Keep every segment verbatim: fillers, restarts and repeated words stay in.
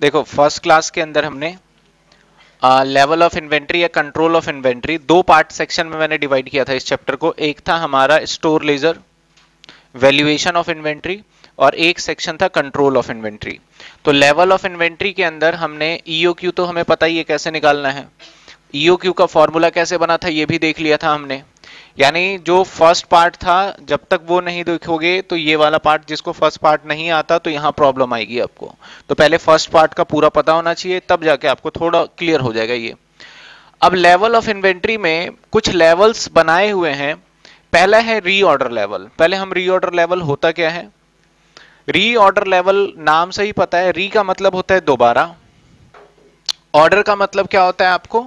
देखो first class के अंदर हमने लेवल ऑफ इन्वेंट्री या कंट्रोल ऑफ इन्वेंट्री दो पार्ट सेक्शन में मैंने डिवाइड किया था इस चैप्टर को। एक था हमारा store ledger valuation of inventory और एक सेक्शन था कंट्रोल ऑफ इन्वेंट्री। तो लेवल ऑफ इन्वेंट्री के अंदर हमने ई ओ क्यू तो हमें पता ही है कैसे निकालना है, ई ओ क्यू का फॉर्मूला कैसे बना था ये भी देख लिया था हमने। यानी जो फर्स्ट पार्ट था जब तक वो नहीं देखोगे तो ये वाला पार्ट जिसको फर्स्ट पार्ट नहीं आता तो यहाँ प्रॉब्लम आएगी आपको। तो पहले फर्स्ट पार्ट का पूरा पता होना चाहिए तब जाके आपको थोड़ा क्लियर हो जाएगा ये। अब लेवल ऑफ इन्वेंट्री में कुछ लेवल्स बनाए हुए हैं। पहला है रीऑर्डर लेवल। पहले हम रीऑर्डर लेवल होता क्या है, रीऑर्डर लेवल नाम से ही पता है, री का मतलब होता है दोबारा, ऑर्डर का मतलब क्या होता है आपको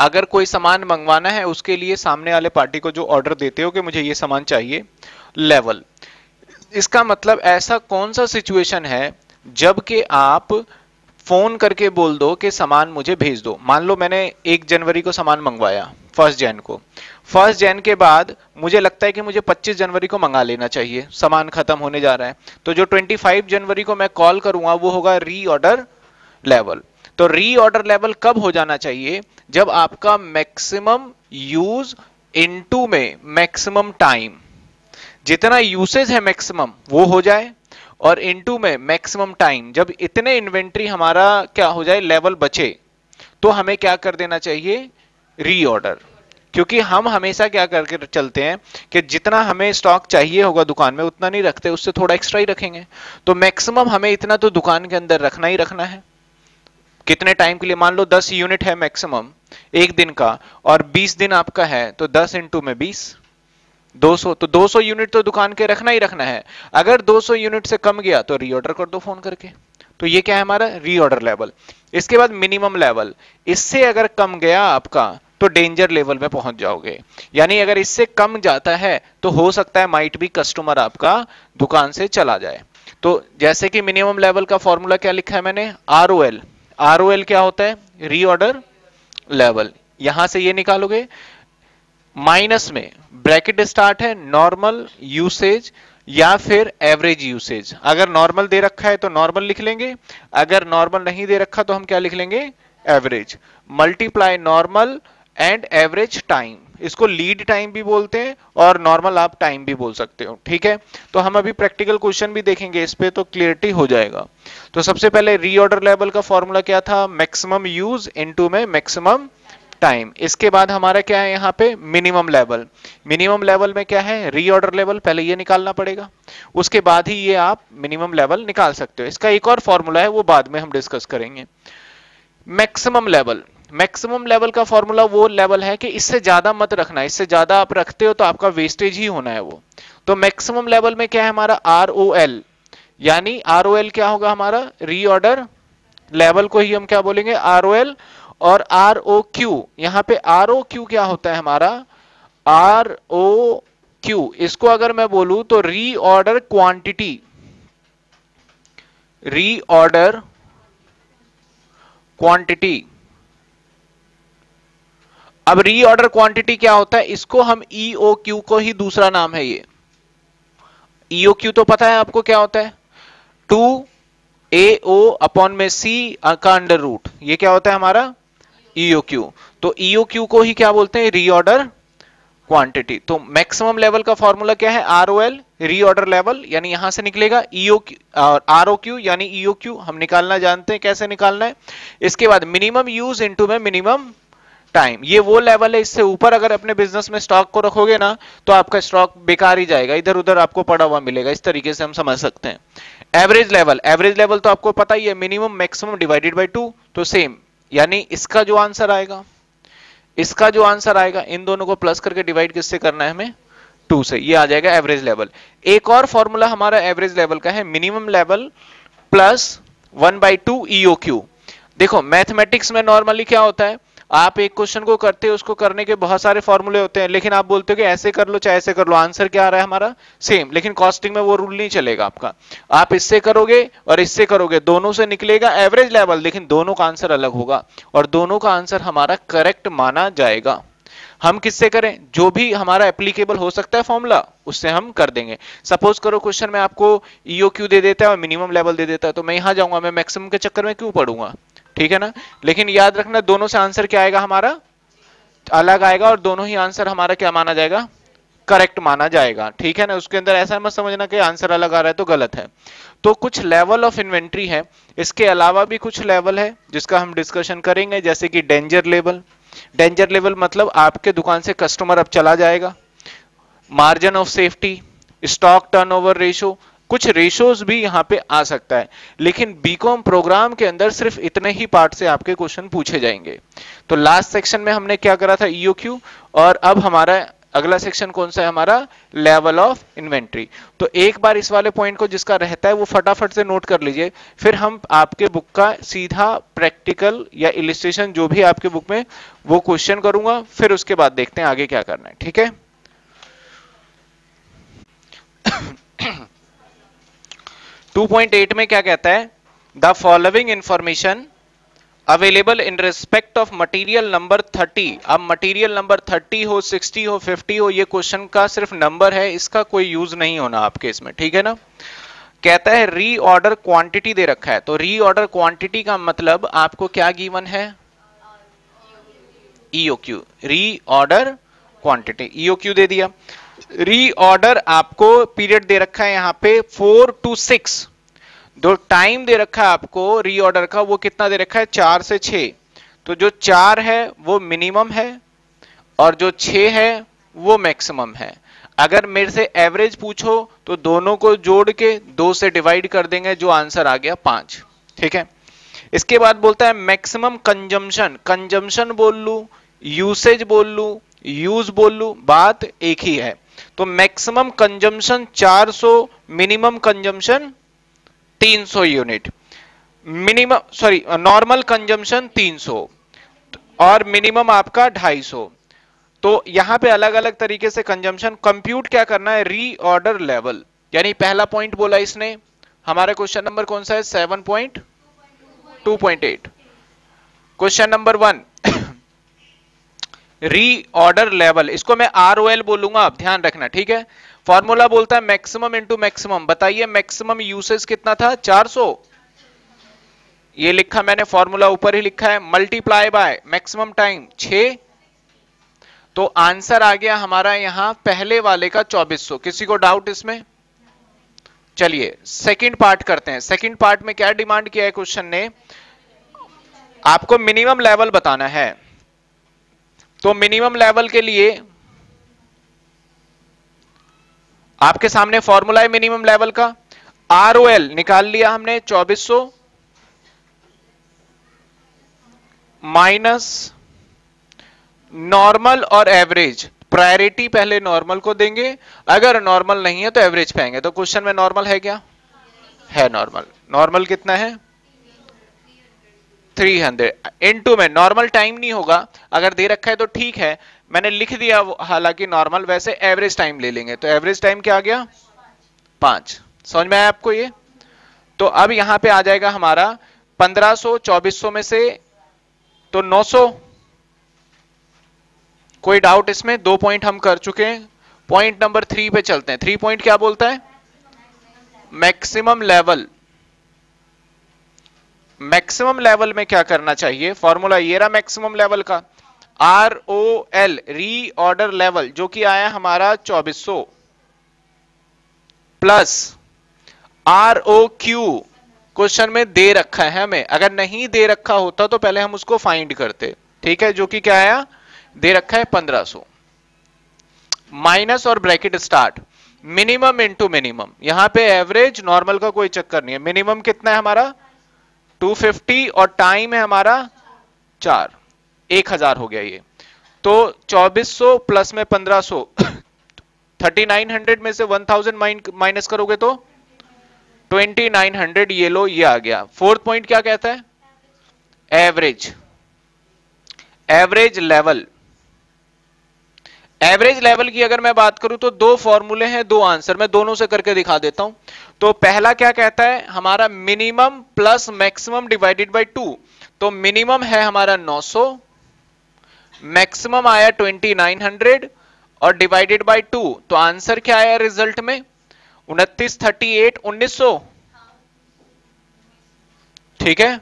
अगर कोई सामान मंगवाना है उसके लिए सामने वाले पार्टी को जो ऑर्डर देते हो कि मुझे ये सामान चाहिए। लेवल इसका मतलब ऐसा कौन सा सिचुएशन है जब कि आप फोन करके बोल दो कि सामान मुझे भेज दो। मान लो मैंने एक जनवरी को सामान मंगवाया फर्स्ट जैन को, फर्स्ट जैन के बाद मुझे लगता है कि मुझे पच्चीस जनवरी को मंगा लेना चाहिए, सामान खत्म होने जा रहा है, तो जो ट्वेंटी फाइव जनवरी को मैं कॉल करूंगा वो होगा रीऑर्डर लेवल। तो रीऑर्डर लेवल कब हो जाना चाहिए, जब आपका मैक्सिमम यूज इनटू में मैक्सिमम टाइम, जितना यूसेज है मैक्सिमम वो हो जाए और इनटू में मैक्सिमम टाइम, जब इतने इन्वेंट्री हमारा क्या हो जाए लेवल बचे तो हमें क्या कर देना चाहिए रीऑर्डर। क्योंकि हम हमेशा क्या करके चलते हैं कि जितना हमें स्टॉक चाहिए होगा दुकान में उतना नहीं रखते, उससे थोड़ा एक्स्ट्रा ही रखेंगे। तो मैक्सिमम हमें इतना तो दुकान के अंदर रखना ही रखना है। कितने टाइम के लिए, मान लो दस यूनिट है मैक्सिमम एक दिन का और बीस दिन आपका है, तो दस इंटू में बीस दो सौ, तो दो सौ यूनिट तो दुकान के रखना ही रखना है। अगर दो सौ यूनिट से कम गया तो रीऑर्डर कर दो फोन करके। तो ये क्या है हमारा रीऑर्डर लेवल। इसके बाद मिनिमम लेवल, इससे अगर कम गया आपका तो डेंजर लेवल में पहुंच जाओगे। यानी अगर इससे कम जाता है तो हो सकता है माइट भी कस्टमर आपका दुकान से चला जाए। तो जैसे कि मिनिमम लेवल का फॉर्मूला क्या लिखा है मैंने, R O L. R O L क्या होता है, रीऑर्डर लेवल। यहां से ये निकालोगे माइनस में, ब्रैकेट स्टार्ट है नॉर्मल यूसेज या फिर एवरेज यूसेज। अगर नॉर्मल दे रखा है तो नॉर्मल लिख लेंगे, अगर नॉर्मल नहीं दे रखा तो हम क्या लिख लेंगे average, multiply normal and average time. इसको लीड टाइम भी बोलते हैं और नॉर्मल आप टाइम भी बोल सकते हो। ठीक है, तो हम अभी प्रैक्टिकल क्वेश्चन भी देखेंगे इस पे तो क्लियरिटी हो जाएगा। तो सबसे पहले रीऑर्डर लेवल का फॉर्मूला क्या था, मैक्सिमम यूज इनटू में मैक्सिमम टाइम। इसके बाद हमारा क्या है यहाँ पे मिनिमम लेवल। मिनिमम लेवल में क्या है, रीऑर्डर लेवल पहले ये निकालना पड़ेगा, उसके बाद ही ये आप मिनिमम लेवल निकाल सकते हो। इसका एक और फॉर्मूला है वो बाद में हम डिस्कस करेंगे। मैक्सिमम लेवल, मैक्सिमम लेवल का फॉर्मूला वो लेवल है कि इससे ज्यादा मत रखना, इससे ज्यादा आप रखते हो तो आपका वेस्टेज ही होना है वो। तो मैक्सिमम लेवल में क्या है हमारा आर ओ एल, यानी आर ओ एल क्या होगा हमारा, रीऑर्डर लेवल को ही हम क्या बोलेंगे आर ओ एल। और आर ओ क्यू, यहाँ पे आर ओ क्यू क्या होता है हमारा, आर ओ क्यू इसको अगर मैं बोलूं तो रीऑर्डर क्वांटिटी, रीऑर्डर क्वांटिटी। अब रीऑर्डर क्वांटिटी क्या होता है, इसको हम ई ओ क्यू को ही दूसरा नाम है ये। ई ओ क्यू तो पता है आपको क्या होता है, टू ए ओ अपॉन में C का अंडर रूट, ये क्या होता है हमारा ई ओ क्यू। तो ई ओ क्यू को ही क्या बोलते हैं, रीऑर्डर क्वांटिटी। तो मैक्सिमम लेवल का फॉर्मूला क्या है, R O L reorder level, यानी यहां से निकलेगा ई ओ क्यू और आर ओ क्यू यानी ई ओ क्यू हम निकालना जानते हैं कैसे निकालना है। इसके बाद मिनिमम यूज इनटू में मिनिमम टाइम, ये वो लेवल है, इससे ऊपर अगर अपने बिजनेस में स्टॉक को रखोगे ना तो आपका स्टॉक बेकार ही जाएगा, इधर उधर आपको पड़ा हुआ मिलेगा, इस तरीके से हम समझ सकते हैं। एवरेज लेवल, एवरेज लेवल तो आपको पता ही है, minimum maximum divided by two, तो सेम, यानी इसका जो आंसर आएगा, इसका जो आंसर आएगा, इन दोनों को प्लस करके डिवाइड किससे करना है हमें, टू से, ये आ जाएगा एवरेज लेवल। एक और फॉर्मूला हमारा एवरेज लेवल का है, minimum level plus one by two E O Q. देखो मैथमेटिक्स में नॉर्मली क्या होता है, आप एक क्वेश्चन को करते हो, उसको करने के बहुत सारे फॉर्मूले होते हैं, लेकिन आप बोलते हो कि ऐसे कर लो चाहे ऐसे कर लो, आंसर क्या आ रहा है हमारा सेम। लेकिन कॉस्टिंग में वो रूल नहीं चलेगा आपका, आप इससे करोगे और इससे करोगे, दोनों से निकलेगा एवरेज लेवल, लेकिन दोनों का आंसर अलग होगा और दोनों का आंसर हमारा करेक्ट माना जाएगा। हम किससे करें, जो भी हमारा एप्लीकेबल हो सकता है फॉर्मूला उससे हम कर देंगे। सपोज करो क्वेश्चन में आपको ईओक्यू दे देता है और मिनिमम लेवल दे देता है, तो मैं यहाँ जाऊंगा, मैं मैक्सिमम के चक्कर में क्यों पढ़ूंगा, ठीक है ना। लेकिन याद रखना दोनों से आंसर क्या आएगा, हमारा अलग आएगा और दोनों ही आंसर हमारा क्या माना जाएगा, करेक्ट माना जाएगा, ठीक है ना। उसके अंदर ऐसा मत समझना कि आंसर अलग आ रहा है तो गलत है। तो कुछ लेवल ऑफ इन्वेंट्री है, इसके अलावा भी कुछ लेवल है जिसका हम डिस्कशन करेंगे, जैसे कि डेंजर लेवल। डेंजर लेवल मतलब आपके दुकान से कस्टमर अब चला जाएगा, margin of safety, stock turnover ratio, कुछ रेशोज भी यहाँ पे आ सकता है। लेकिन बीकॉम प्रोग्राम के अंदर सिर्फ इतने ही पार्ट से आपके क्वेश्चन पूछे जाएंगे। तो लास्ट सेक्शन में हमने क्या करा था, ईओक्यू, और अब हमारा अगला सेक्शन कौन सा है, हमारा लेवल ऑफ इन्वेंट्री। तो एक बार इस वाले पॉइंट को जिसका रहता है वो फटाफट से नोट कर लीजिए, फिर हम आपके बुक का सीधा प्रैक्टिकल या इलिस्ट्रेशन जो भी आपके बुक में वो क्वेश्चन करूंगा, फिर उसके बाद देखते हैं आगे क्या करना है, ठीक है। टू पॉइंट एट में क्या कहता है, the following information available in respect of material number thirty. अब मटेरियल नंबर थर्टी हो, सिक्सटी हो, फिफ्टी हो, ये क्वेश्चन का सिर्फ नंबर है, इसका कोई यूज नहीं होना आपके इसमें, ठीक है ना। कहता है रीऑर्डर क्वांटिटी दे रखा है, तो रीऑर्डर क्वांटिटी का मतलब आपको क्या गिवन है, ईओक्यू, रीऑर्डर क्वांटिटी ईओक्यू दे दिया। रीऑर्डर आपको पीरियड दे रखा है यहाँ पे फोर टू सिक्स, जो टाइम दे रखा है आपको रीऑर्डर का वो कितना दे रखा है, चार से छः। तो जो चार है वो मिनिमम है और जो छः है वो मैक्सिमम है। अगर मेरे से एवरेज पूछो तो दोनों को जोड़ के दो से डिवाइड कर देंगे, जो आंसर आ गया पाँच, ठीक है। इसके बाद बोलता है मैक्सिमम कंजम्पशन, कंजम्पशन बोल लूँ, यूसेज बोल लूँ, यूज बोल लूँ, बात एक ही है। तो मैक्सिमम कंजम्पशन चार सौ, मिनिमम कंजम्पशन तीन सौ unit, minimum sorry normal consumption तीन सौ और मिनिमम आपका ढाई सौ। तो यहां पे अलग अलग तरीके से कंजम्पशन कंप्यूट क्या करना है, रीऑर्डर लेवल। यानी पहला पॉइंट बोला इसने, हमारा क्वेश्चन नंबर कौन सा है, seven point two point eight. Question number one reorder level, इसको मैं आरओएल बोलूंगा, आप ध्यान रखना, ठीक है। फॉर्मूला बोलता है मैक्सिमम इंटू मैक्सिमम, बताइए मैक्सिमम यूसेज कितना था, चार सौ, ये लिखा मैंने, फॉर्मूला ऊपर ही लिखा है, मल्टीप्लाई बाय मैक्सिमम टाइम छः। तो आंसर आ गया हमारा यहाँ पहले वाले का चौबीस सौ। किसी को डाउट इसमें? चलिए सेकंड पार्ट करते हैं। सेकंड पार्ट में क्या डिमांड किया है क्वेश्चन ने, आपको मिनिमम लेवल बताना है। तो मिनिमम लेवल के लिए आपके सामने फॉर्मूला है मिनिमम लेवल का, आरओएल निकाल लिया हमने चौबीस सौ माइनस नॉर्मल और एवरेज। प्रायोरिटी पहले नॉर्मल को देंगे, अगर नॉर्मल नहीं है तो एवरेज पाएंगे। तो क्वेश्चन में नॉर्मल है क्या, है नॉर्मल। नॉर्मल कितना है, तीन सौ इनटू में नॉर्मल टाइम नहीं होगा, अगर दे रखा है तो ठीक है, मैंने लिख दिया हालांकि नॉर्मल, वैसे एवरेज टाइम ले लेंगे। तो एवरेज टाइम क्या आ गया, पांच। समझ में आया आपको ये। तो अब यहां पे आ जाएगा हमारा पंद्रह सौ, चौबीस सौ में से तो नौ सौ। कोई डाउट इसमें? दो पॉइंट हम कर चुके हैं। पॉइंट नंबर थ्री पे चलते हैं। थ्री पॉइंट क्या बोलता है, मैक्सिमम लेवल। मैक्सिमम लेवल में क्या करना चाहिए, फॉर्मूला ये रहा मैक्सिमम लेवल का, R O L reorder level, जो कि आया हमारा चौबीस सौ plus R O Q. Question में दे रखा है हमें, अगर नहीं दे रखा होता तो पहले हम उसको फाइंड करते, ठीक है, जो कि क्या आया, दे रखा है पंद्रह सौ माइनस और bracket start, minimum into minimum. यहां पे एवरेज नॉर्मल का कोई चक्कर नहीं है। मिनिमम कितना है हमारा दो सौ पचास और टाइम है हमारा चार, एक हजार हो गया ये। तो चौबीस सौ प्लस में पंद्रह सौ, उनतालीस सौ में से एक हज़ार माइनस करोगे तो उनतीस सौ, ये लो ये आ गया। फोर्थ पॉइंट क्या कहता है, average, average level. Average level की अगर मैं बात करूं तो दो फॉर्मूले हैं, दो आंसर, मैं दोनों से करके दिखा देता हूं। तो पहला क्या कहता है हमारा, minimum plus maximum divided by two. तो मिनिमम है हमारा नौ सौ, मैक्सिमम आया उनतीस सौ और डिवाइडेड बाय टू, तो आंसर क्या आया रिजल्ट में? उनतीस थर्टी एट उन्नीस सौ। ठीक है,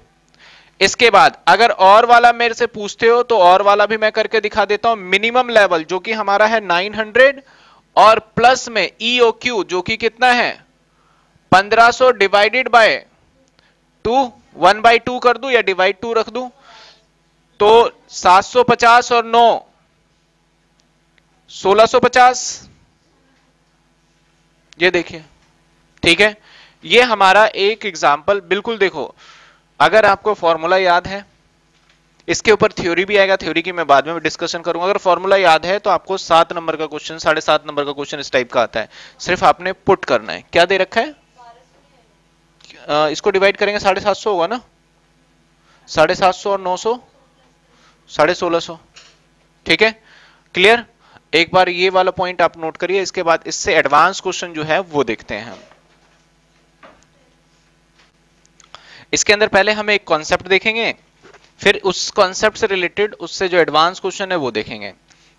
इसके बाद अगर और वाला मेरे से पूछते हो तो और वाला भी मैं करके दिखा देता हूं। मिनिमम लेवल जो कि हमारा है नौ सौ और प्लस में ई ओ क्यू जो कि कितना है पंद्रह सौ divided by two, one by two कर दूं या डिवाइड टू रख दूं, तो सात सौ पचास और नौ सोलह सौ पचास, ये देखिए। ठीक है, ये हमारा एक एग्जाम्पल। बिल्कुल देखो, अगर आपको फॉर्मूला याद है, इसके ऊपर थ्योरी भी आएगा, थ्योरी की मैं बाद में डिस्कशन करूंगा। अगर फॉर्मूला याद है तो आपको सात नंबर का क्वेश्चन, साढ़े सात नंबर का क्वेश्चन इस टाइप का आता है, सिर्फ आपने पुट करना है। क्या दे रखा है? आ, इसको डिवाइड करेंगे, साढ़े सात सौ होगा ना, साढ़े सात सौ और नौ सौ साढ़े सोलह सौ। ठीक है, क्लियर? एक बार ये वाला पॉइंट आप नोट करिए। इसके बाद इससे एडवांस क्वेश्चन जो है वो देखते हैं हम। इसके अंदर पहले हम एक कॉन्सेप्ट देखेंगे, फिर उस कॉन्सेप्ट से रिलेटेड उससे जो एडवांस क्वेश्चन है वो देखेंगे।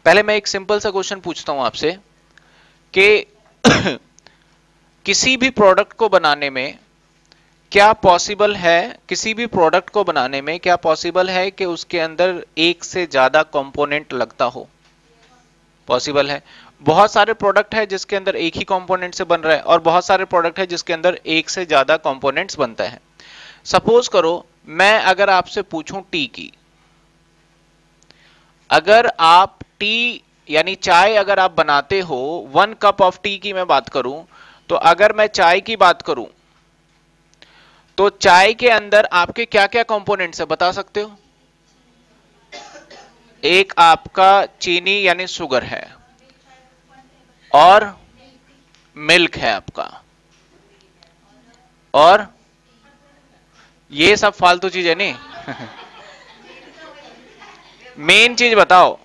पहले मैं एक सिंपल सा क्वेश्चन पूछता हूं आपसे कि किसी भी प्रोडक्ट को बनाने में क्या पॉसिबल है, किसी भी प्रोडक्ट को बनाने में क्या पॉसिबल है कि उसके अंदर एक से ज्यादा कंपोनेंट लगता हो? पॉसिबल है। बहुत सारे प्रोडक्ट है जिसके अंदर एक ही कंपोनेंट से बन रहा है और बहुत सारे प्रोडक्ट है जिसके अंदर एक से ज्यादा कंपोनेंट्स बनता है। सपोज करो मैं अगर आपसे पूछूं टी की, अगर आप टी यानी चाय अगर आप बनाते हो, वन कप ऑफ टी की मैं बात करूं, तो अगर मैं चाय की बात करूं तो चाय के अंदर आपके क्या क्या कंपोनेंट्स है बता सकते हो? एक आपका चीनी यानी शुगर है और मिल्क है आपका, और ये सब फालतू चीज है नहीं। मेन चीज बताओ,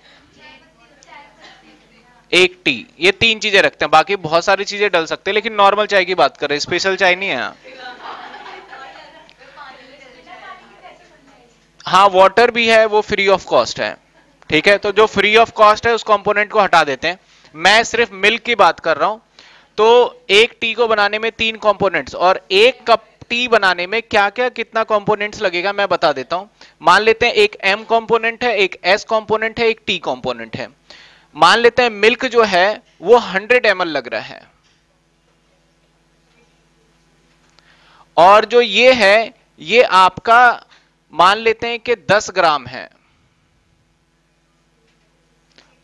एक टी, ये तीन चीजें रखते हैं, बाकी बहुत सारी चीजें डल सकते हैं, लेकिन नॉर्मल चाय की बात कर रहे हैं, स्पेशल चाय नहीं है। हाँ, वाटर भी है, वो फ्री ऑफ कॉस्ट है। ठीक है, तो जो फ्री ऑफ कॉस्ट है उस कंपोनेंट को हटा देते हैं। मैं सिर्फ मिल्क की बात कर रहा हूं। तो एक टी को बनाने में तीन कंपोनेंट्स और एक कप टी बनाने में क्या क्या कितना कंपोनेंट्स लगेगा मैं बता देता हूं। मान लेते हैं एक एम कंपोनेंट है, एक एस कंपोनेंट है, एक टी कंपोनेंट है। मान लेते हैं मिल्क जो है वो सौ एम एल लग रहा है और जो ये है ये आपका मान लेते हैं कि दस ग्राम है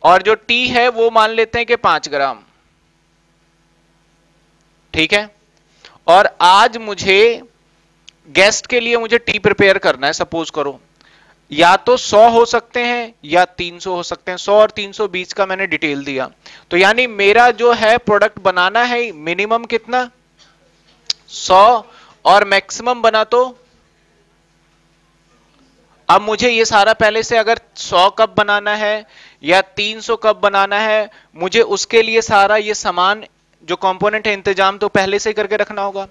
और जो टी है वो मान लेते हैं कि पांच ग्राम। ठीक है, और आज मुझे गेस्ट के लिए मुझे टी प्रिपेयर करना है। सपोज करो या तो सौ हो सकते हैं या तीन सौ हो सकते हैं, सौ और तीन सौ बीच का मैंने डिटेल दिया। तो यानी मेरा जो है प्रोडक्ट बनाना है मिनिमम कितना सौ और मैक्सिमम बना तो अब मुझे ये सारा पहले से, अगर सौ कप बनाना है या तीन सौ कप बनाना है, मुझे उसके लिए सारा ये सामान जो कंपोनेंट है इंतजाम तो पहले से करके रखना होगा।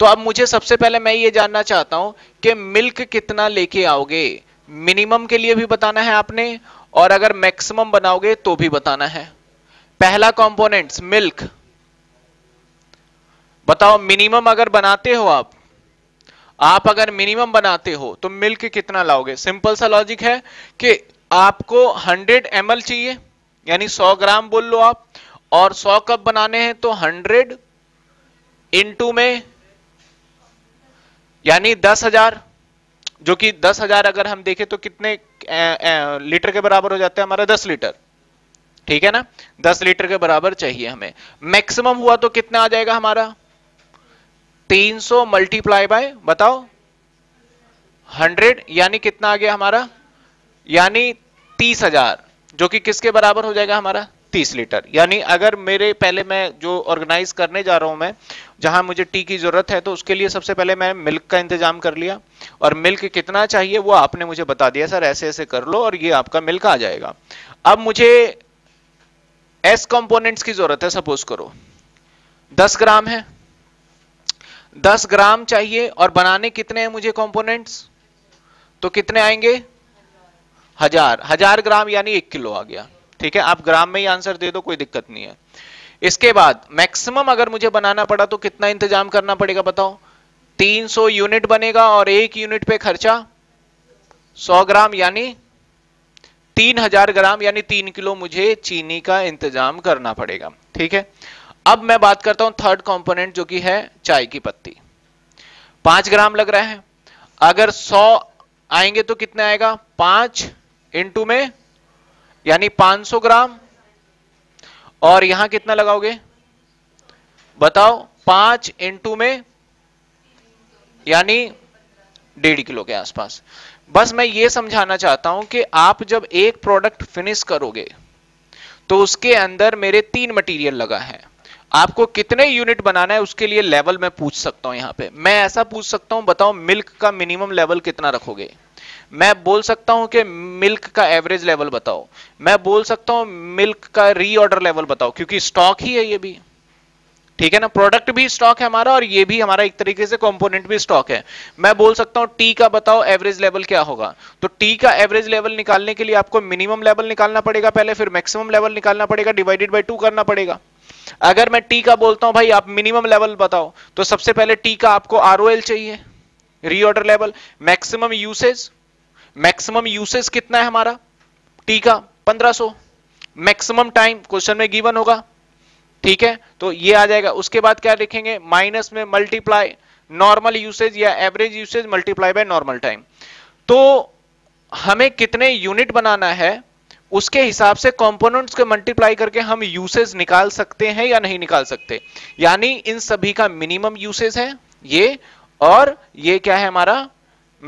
तो अब मुझे सबसे पहले मैं ये जानना चाहता हूं कि मिल्क कितना लेके आओगे, मिनिमम के लिए भी बताना है आपने और अगर मैक्सिमम बनाओगे तो भी बताना है। पहला कंपोनेंट्स मिल्क, बताओ मिनिमम अगर बनाते हो आप आप अगर मिनिमम बनाते हो तो मिल्क कितना लाओगे? सिंपल सा लॉजिक है कि आपको हंड्रेड एम एल चाहिए यानी सौ ग्राम बोल लो आप, और सौ कप बनाने हैं तो हंड्रेड इंटू में यानी दस हजार, जो कि दस हजार अगर हम देखें तो कितने ए, ए, लीटर के बराबर हो जाता है हमारा दस लीटर। ठीक है ना, दस लीटर के बराबर चाहिए हमें। मैक्सिमम हुआ तो कितना आ जाएगा हमारा तीन सौ मल्टीप्लाई बाय बताओ हंड्रेड यानी कितना आ गया हमारा, यानी तीस हजार, जो कि किसके बराबर हो जाएगा हमारा तीस लीटर। यानी अगर मेरे पहले मैं जो ऑर्गेनाइज करने जा रहा हूं मैं जहां मुझे टी की जरूरत है तो उसके लिए सबसे पहले मैं मिल्क का इंतजाम कर लिया और मिल्क कितना चाहिए वो आपने मुझे बता दिया, सर ऐसे ऐसे कर लो और ये आपका मिल्क आ जाएगा। अब मुझे एस कंपोनेंट्स की जरूरत है। सपोज करो दस ग्राम है, दस ग्राम चाहिए और बनाने कितने हैं मुझे कंपोनेंट्स, तो कितने आएंगे हजार हजार ग्राम यानी एक किलो आ गया। ठीक है, आप ग्राम में ही आंसर दे दो, कोई दिक्कत नहीं है। इसके बाद मैक्सिमम अगर मुझे बनाना पड़ा तो कितना इंतजाम करना पड़ेगा बताओ, तीन सौ यूनिट बनेगा और एक यूनिट पे खर्चा सौ ग्राम यानी तीन हजार ग्राम यानी तीन किलो मुझे चीनी का इंतजाम करना पड़ेगा। ठीक है, अब मैं बात करता हूं थर्ड कंपोनेंट जो कि है चाय की पत्ती। पांच ग्राम लग रहा है, अगर सौ आएंगे तो कितना आएगा, पांच इंटू में यानी पांच सौ ग्राम, और यहां कितना लगाओगे बताओ, पांच इंटू में यानी डेढ़ किलो के आसपास। बस मैं ये समझाना चाहता हूं कि आप जब एक प्रोडक्ट फिनिश करोगे तो उसके अंदर मेरे तीन मटेरियल लगा है, आपको कितने यूनिट बनाना है उसके लिए लेवल मैं पूछ सकता हूं। यहां पे मैं ऐसा पूछ सकता हूं, बताओ मिल्क का मिनिमम लेवल कितना रखोगे, मैं बोल सकता हूं कि मिल्क का एवरेज लेवल बताओ, मैं बोल सकता हूं मिल्क का रीऑर्डर लेवल बताओ, क्योंकि स्टॉक ही है ये भी। ठीक है ना, प्रोडक्ट भी स्टॉक है हमारा और ये भी हमारा एक तरीके से कंपोनेंट भी स्टॉक है। मैं बोल सकता हूं टी का बताओ एवरेज लेवल क्या होगा, तो टी का एवरेज लेवल निकालने के लिए आपको मिनिमम लेवल निकालना पड़ेगा पहले, फिर मैक्सिमम लेवल निकालना पड़ेगा, डिवाइडेड बाय टू करना पड़ेगा। अगर मैं टी का बोलता हूं भाई आप मिनिमम लेवल बताओ, तो सबसे पहले टी का आपको आरओएल चाहिए, reorder level. Maximum usage, maximum usage कितना है हमारा टी का, पंद्रह सौ। मैक्सिमम टाइम क्वेश्चन में गिवन होगा, ठीक है, तो ये आ जाएगा। उसके बाद क्या लिखेंगे, माइनस में मल्टीप्लाई नॉर्मल यूसेज या average usage multiply by normal time. तो हमें कितने यूनिट बनाना है उसके हिसाब से कंपोनेंट्स के मल्टीप्लाई करके हम यूसेज निकाल सकते हैं या नहीं निकाल सकते। यानी इन सभी का मिनिमम यूसेज है ये, और ये क्या है हमारा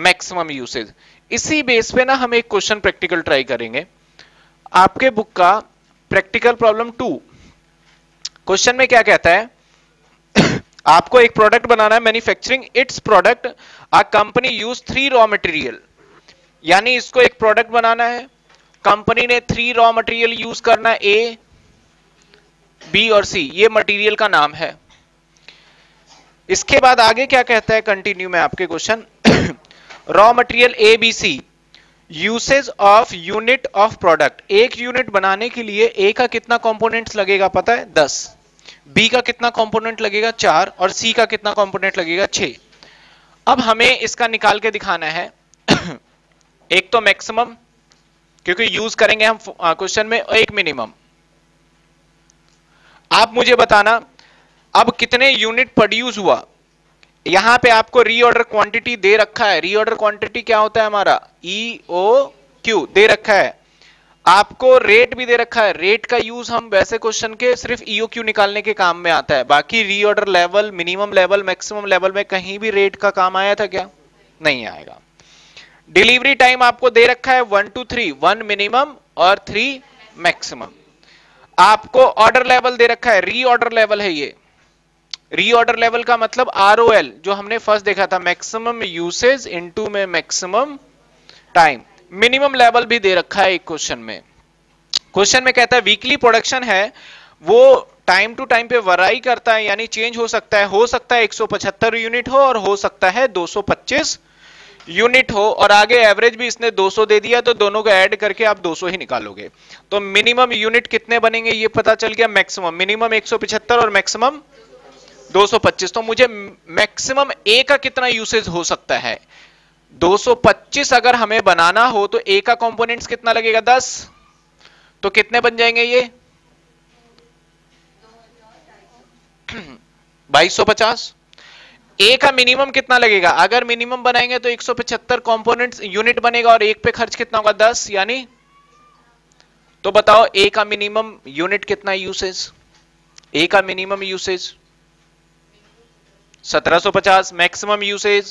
मैक्सिमम यूसेज। इसी बेस पे ना हम एक क्वेश्चन प्रैक्टिकल ट्राई करेंगे, आपके बुक का प्रैक्टिकल प्रॉब्लम टू। क्वेश्चन में क्या कहता है, आपको एक प्रोडक्ट बनाना है, manufacturing its product a company use three raw material. यानी इसको एक प्रोडक्ट बनाना है, कंपनी ने थ्री रॉ मटेरियल यूज करना, ए बी और सी, ये मटेरियल का नाम है। इसके बाद आगे क्या कहता है कंटिन्यू में आपके question, raw material A B C, usage of unit of product. एक यूनिट बनाने के लिए ए का कितना कंपोनेंट्स लगेगा पता है, दस, बी का कितना कंपोनेंट लगेगा, चार, और सी का कितना कंपोनेंट लगेगा, छह। अब हमें इसका निकाल के दिखाना है, एक तो मैक्सिमम क्योंकि यूज करेंगे हम क्वेश्चन में, एक मिनिमम। आप मुझे बताना अब कितने यूनिट प्रोड्यूस हुआ। यहां पे आपको रीऑर्डर क्वांटिटी दे रखा है, रीऑर्डर क्वांटिटी क्या होता है हमारा, ई ओ क्यू दे रखा है। आपको रेट भी दे रखा है, रेट का यूज हम वैसे क्वेश्चन के सिर्फ ई ओ क्यू निकालने के काम में आता है, बाकी reorder level, minimum level, maximum level में कहीं भी रेट का काम आया था क्या, नहीं आएगा। डिलीवरी टाइम आपको दे रखा है one two three, one minimum और थ्री मैक्सिमम। आपको ऑर्डर लेवल दे रखा है, रीऑर्डर लेवल है ये, रीऑर्डर लेवल का मतलब आर ओ एल जो हमने फर्स्ट देखा था, मैक्सिमम यूसेज इनटू में मैक्सिमम टाइम। मिनिमम लेवल भी दे रखा है एक क्वेश्चन में, क्वेश्चन में कहता है वीकली प्रोडक्शन है वो टाइम टू टाइम पे वराई करता है, यानी चेंज हो सकता है, हो सकता है एक सौ पचहत्तर यूनिट हो और हो सकता है दो सौ पच्चीस यूनिट हो, और आगे एवरेज भी इसने दो सौ दे दिया तो दोनों को ऐड करके आप दो सौ ही निकालोगे। तो मिनिमम यूनिट कितने बनेंगे ये पता चल गया, मैक्सिमम, मिनिमम एक सौ पचहत्तर और मैक्सिमम दो सौ पच्चीस। तो मुझे मैक्सिमम ए का कितना यूसेज हो सकता है, दो सौ पच्चीस अगर हमें बनाना हो तो ए का कंपोनेंट्स कितना लगेगा, दस, तो कितने बन जाएंगे ये, बाईस सौ पचास। ए का मिनिमम कितना लगेगा, अगर मिनिमम बनाएंगे तो एक सौ पचहत्तर कंपोनेंट्स यूनिट बनेगा और एक पे खर्च कितना होगा, दस, यानी तो बताओ ए का मिनिमम यूनिट कितना यूसेज, ए का मिनिमम यूसेज सत्रह सौ पचास, मैक्सिमम यूसेज,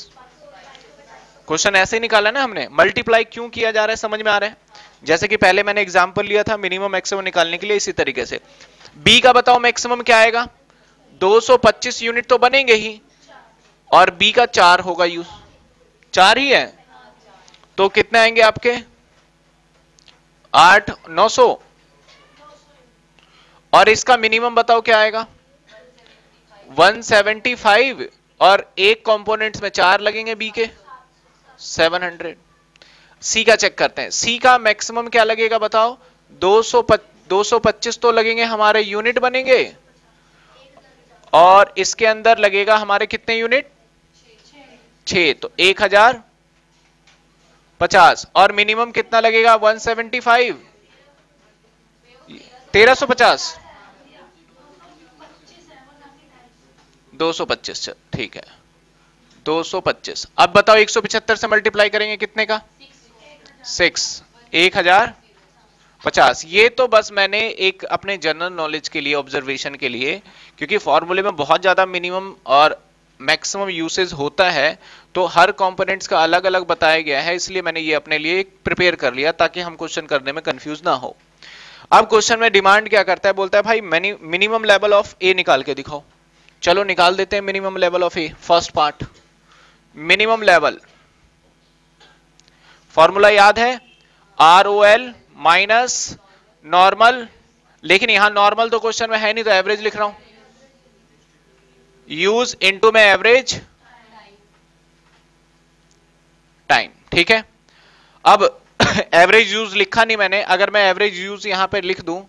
क्वेश्चन ऐसे ही निकाला ना हमने, मल्टीप्लाई क्यों किया जा रहा है समझ में आ रहा है, जैसे कि पहले मैंने एग्जांपल लिया था मिनिमम मैक्सिमम निकालने के लिए, इसी तरीके से। बी का बताओ मैक्सिमम क्या आएगा, दो सौ पच्चीस यूनिट तो बनेंगे ही, और बी का चार होगा यूज, चार ही है, तो कितने आएंगे आपके, आठ, नौ सौ, और इसका मिनिमम बताओ क्या आएगा, एक सौ पचहत्तर, और एक कंपोनेंट्स में चार लगेंगे बी के, सात सौ। सी का चेक करते हैं। सी का मैक्सिमम क्या लगेगा बताओ, दो सौ पच्चीस तो लगेंगे हमारे यूनिट बनेंगे, और इसके अंदर लगेगा हमारे कितने यूनिट, छह, तो एक हजार पचास, और मिनिमम कितना लगेगा एक सौ पचहत्तर, तेरह सौ पचास, दो सौ पच्चीस, ठीक है दो सौ पच्चीस। अब बताओ एक सौ पचहत्तर से मल्टीप्लाई करेंगे कितने का, सिक्स, एक हजार पचास। ये तो बस मैंने एक अपने जनरल नॉलेज के लिए, ऑब्जर्वेशन के लिए, क्योंकि फॉर्मूले में बहुत ज्यादा मिनिमम और मैक्सिमम यूसेज होता है तो हर कंपोनेंट्स का अलग अलग बताया गया है, इसलिए मैंने ये अपने लिए प्रिपेयर कर लिया ताकि हम क्वेश्चन करने में कंफ्यूज ना हो। अब क्वेश्चन में डिमांड क्या करता है, बोलता है भाई मिनिमम लेवल ऑफ ए निकाल के दिखाओ। चलो निकाल देते हैं minimum level of A. First part minimum level, formula याद है R O L minus normal, लेकिन यहां नॉर्मल तो क्वेश्चन में है नहीं तो एवरेज लिख रहा हूं, यूज इनटू में एवरेज टाइम, ठीक है। अब एवरेज यूज लिखा नहीं मैंने, अगर मैं एवरेज यूज यहां पे लिख दूं,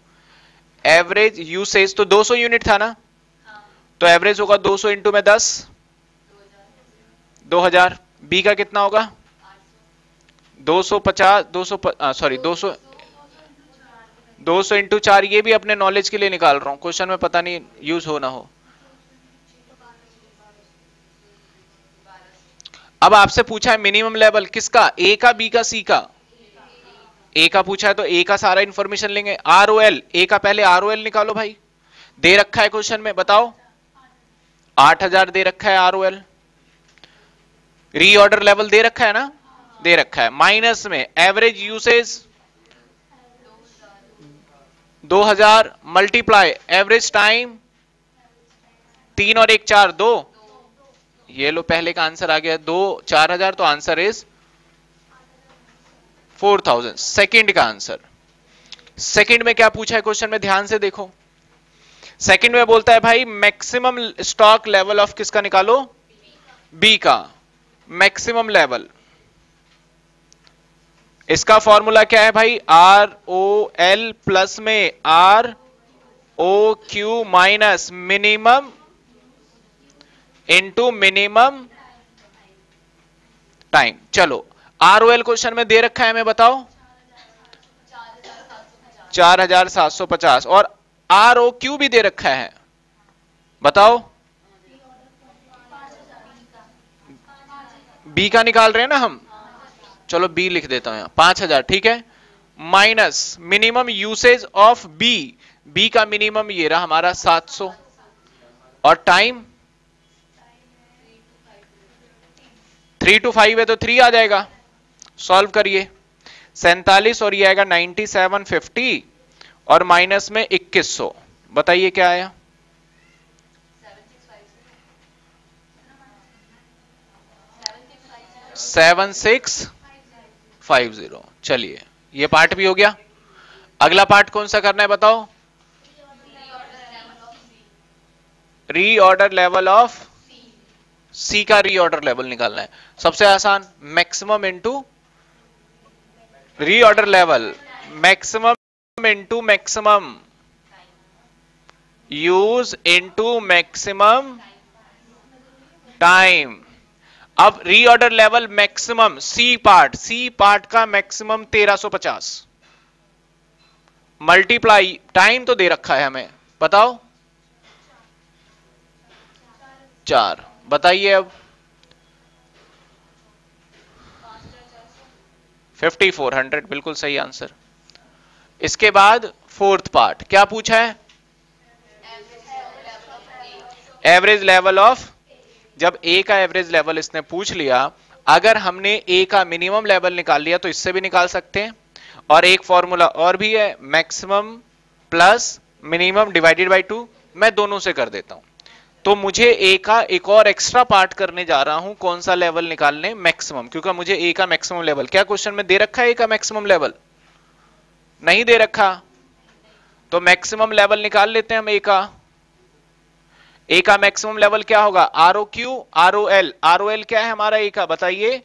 एवरेज यूसेज तो दो सौ यूनिट था ना, तो एवरेज होगा दो सौ इंटू में दस, दो हजार। बी का कितना होगा, दो सौ पचास, दो सौ सॉरी दो सौ, दो सौ इंटू चार, ये भी अपने नॉलेज के लिए निकाल रहा हूं, क्वेश्चन में पता नहीं यूज हो ना हो। अब आपसे पूछा है मिनिमम लेवल किसका, ए का, बी का, सी का। ए का पूछा है तो ए का सारा इंफॉर्मेशन लेंगे। आर ओ एल, ए का पहले आर ओ एल निकालो भाई, दे रखा है क्वेश्चन में, बताओ आठ हजार दे रखा है R O L, reorder level दे रखा है ना, दे रखा है, माइनस में एवरेज यूसेज दो हजार, मल्टीप्लाई एवरेज टाइम तीन और एक चार, दो, ये लो पहले का आंसर आ गया दो, चार हजार, तो answer is four thousand, second का आंसर। सेकेंड में क्या पूछा है क्वेश्चन में, ध्यान से देखो। सेकेंड में बोलता है भाई मैक्सिमम स्टॉक लेवल ऑफ किसका निकालो, बी का मैक्सिमम लेवल। इसका फॉर्मूला क्या है भाई, आर ओ एल प्लस में R O Q minus minimum into minimum time. चलो आर ओ एल क्वेश्चन में दे रखा है हमें, बताओ चार हजार सात सौ पचास, और आर ओ क्यू भी दे रखा है, बताओ बी का निकाल रहे हैं ना हम, चलो बी लिख देता हूं यहां पांच हजार, ठीक है, minus minimum usage of B, B का मिनिमम ये रहा हमारा सात सौ, और टाइम थ्री टू फाइव है तो थ्री आ जाएगा, सॉल्व करिए सैंतालीस, और ये आएगा नाइन्टी सेवन फिफ्टी, और माइनस में इक्कीस सौ, बताइए क्या आया, सेवन सिक्स फाइव जीरो। चलिए ये पार्ट भी हो गया, अगला पार्ट कौन सा करना है बताओ, रीऑर्डर लेवल ऑफ सी का रीऑर्डर लेवल निकालना है। सबसे आसान, maximum into reorder level, maximum into maximum, use into maximum time. अब reorder level maximum, C part, C part का मैक्सिमम तेरह सौ पचास, मल्टीप्लाई टाइम तो दे रखा है हमें, बताओ चार, बताइए अब फिफ्टी फोर हंड्रेड, बिल्कुल सही आंसर। इसके बाद फोर्थ पार्ट क्या पूछा है, एवरेज लेवल ऑफ, जब ए का एवरेज लेवल इसने पूछ लिया, अगर हमने ए का मिनिमम लेवल निकाल लिया तो इससे भी निकाल सकते हैं, और एक फॉर्मूला और भी है, maximum plus minimum divided by two, मैं दोनों से कर देता हूं, तो मुझे ए का एक और एक्स्ट्रा पार्ट करने जा रहा हूं, कौन सा लेवल निकालने, मैक्सिमम, क्योंकि मुझे ए का मैक्सिमम लेवल, क्या क्वेश्चन में दे रखा है ए का मैक्सिमम लेवल, नहीं दे रखा, तो मैक्सिमम लेवल निकाल लेते हैं हम ए का। ए का मैक्सिमम लेवल क्या होगा, R O Q, R O L, R O L क्या है हमारा ए का, बताइए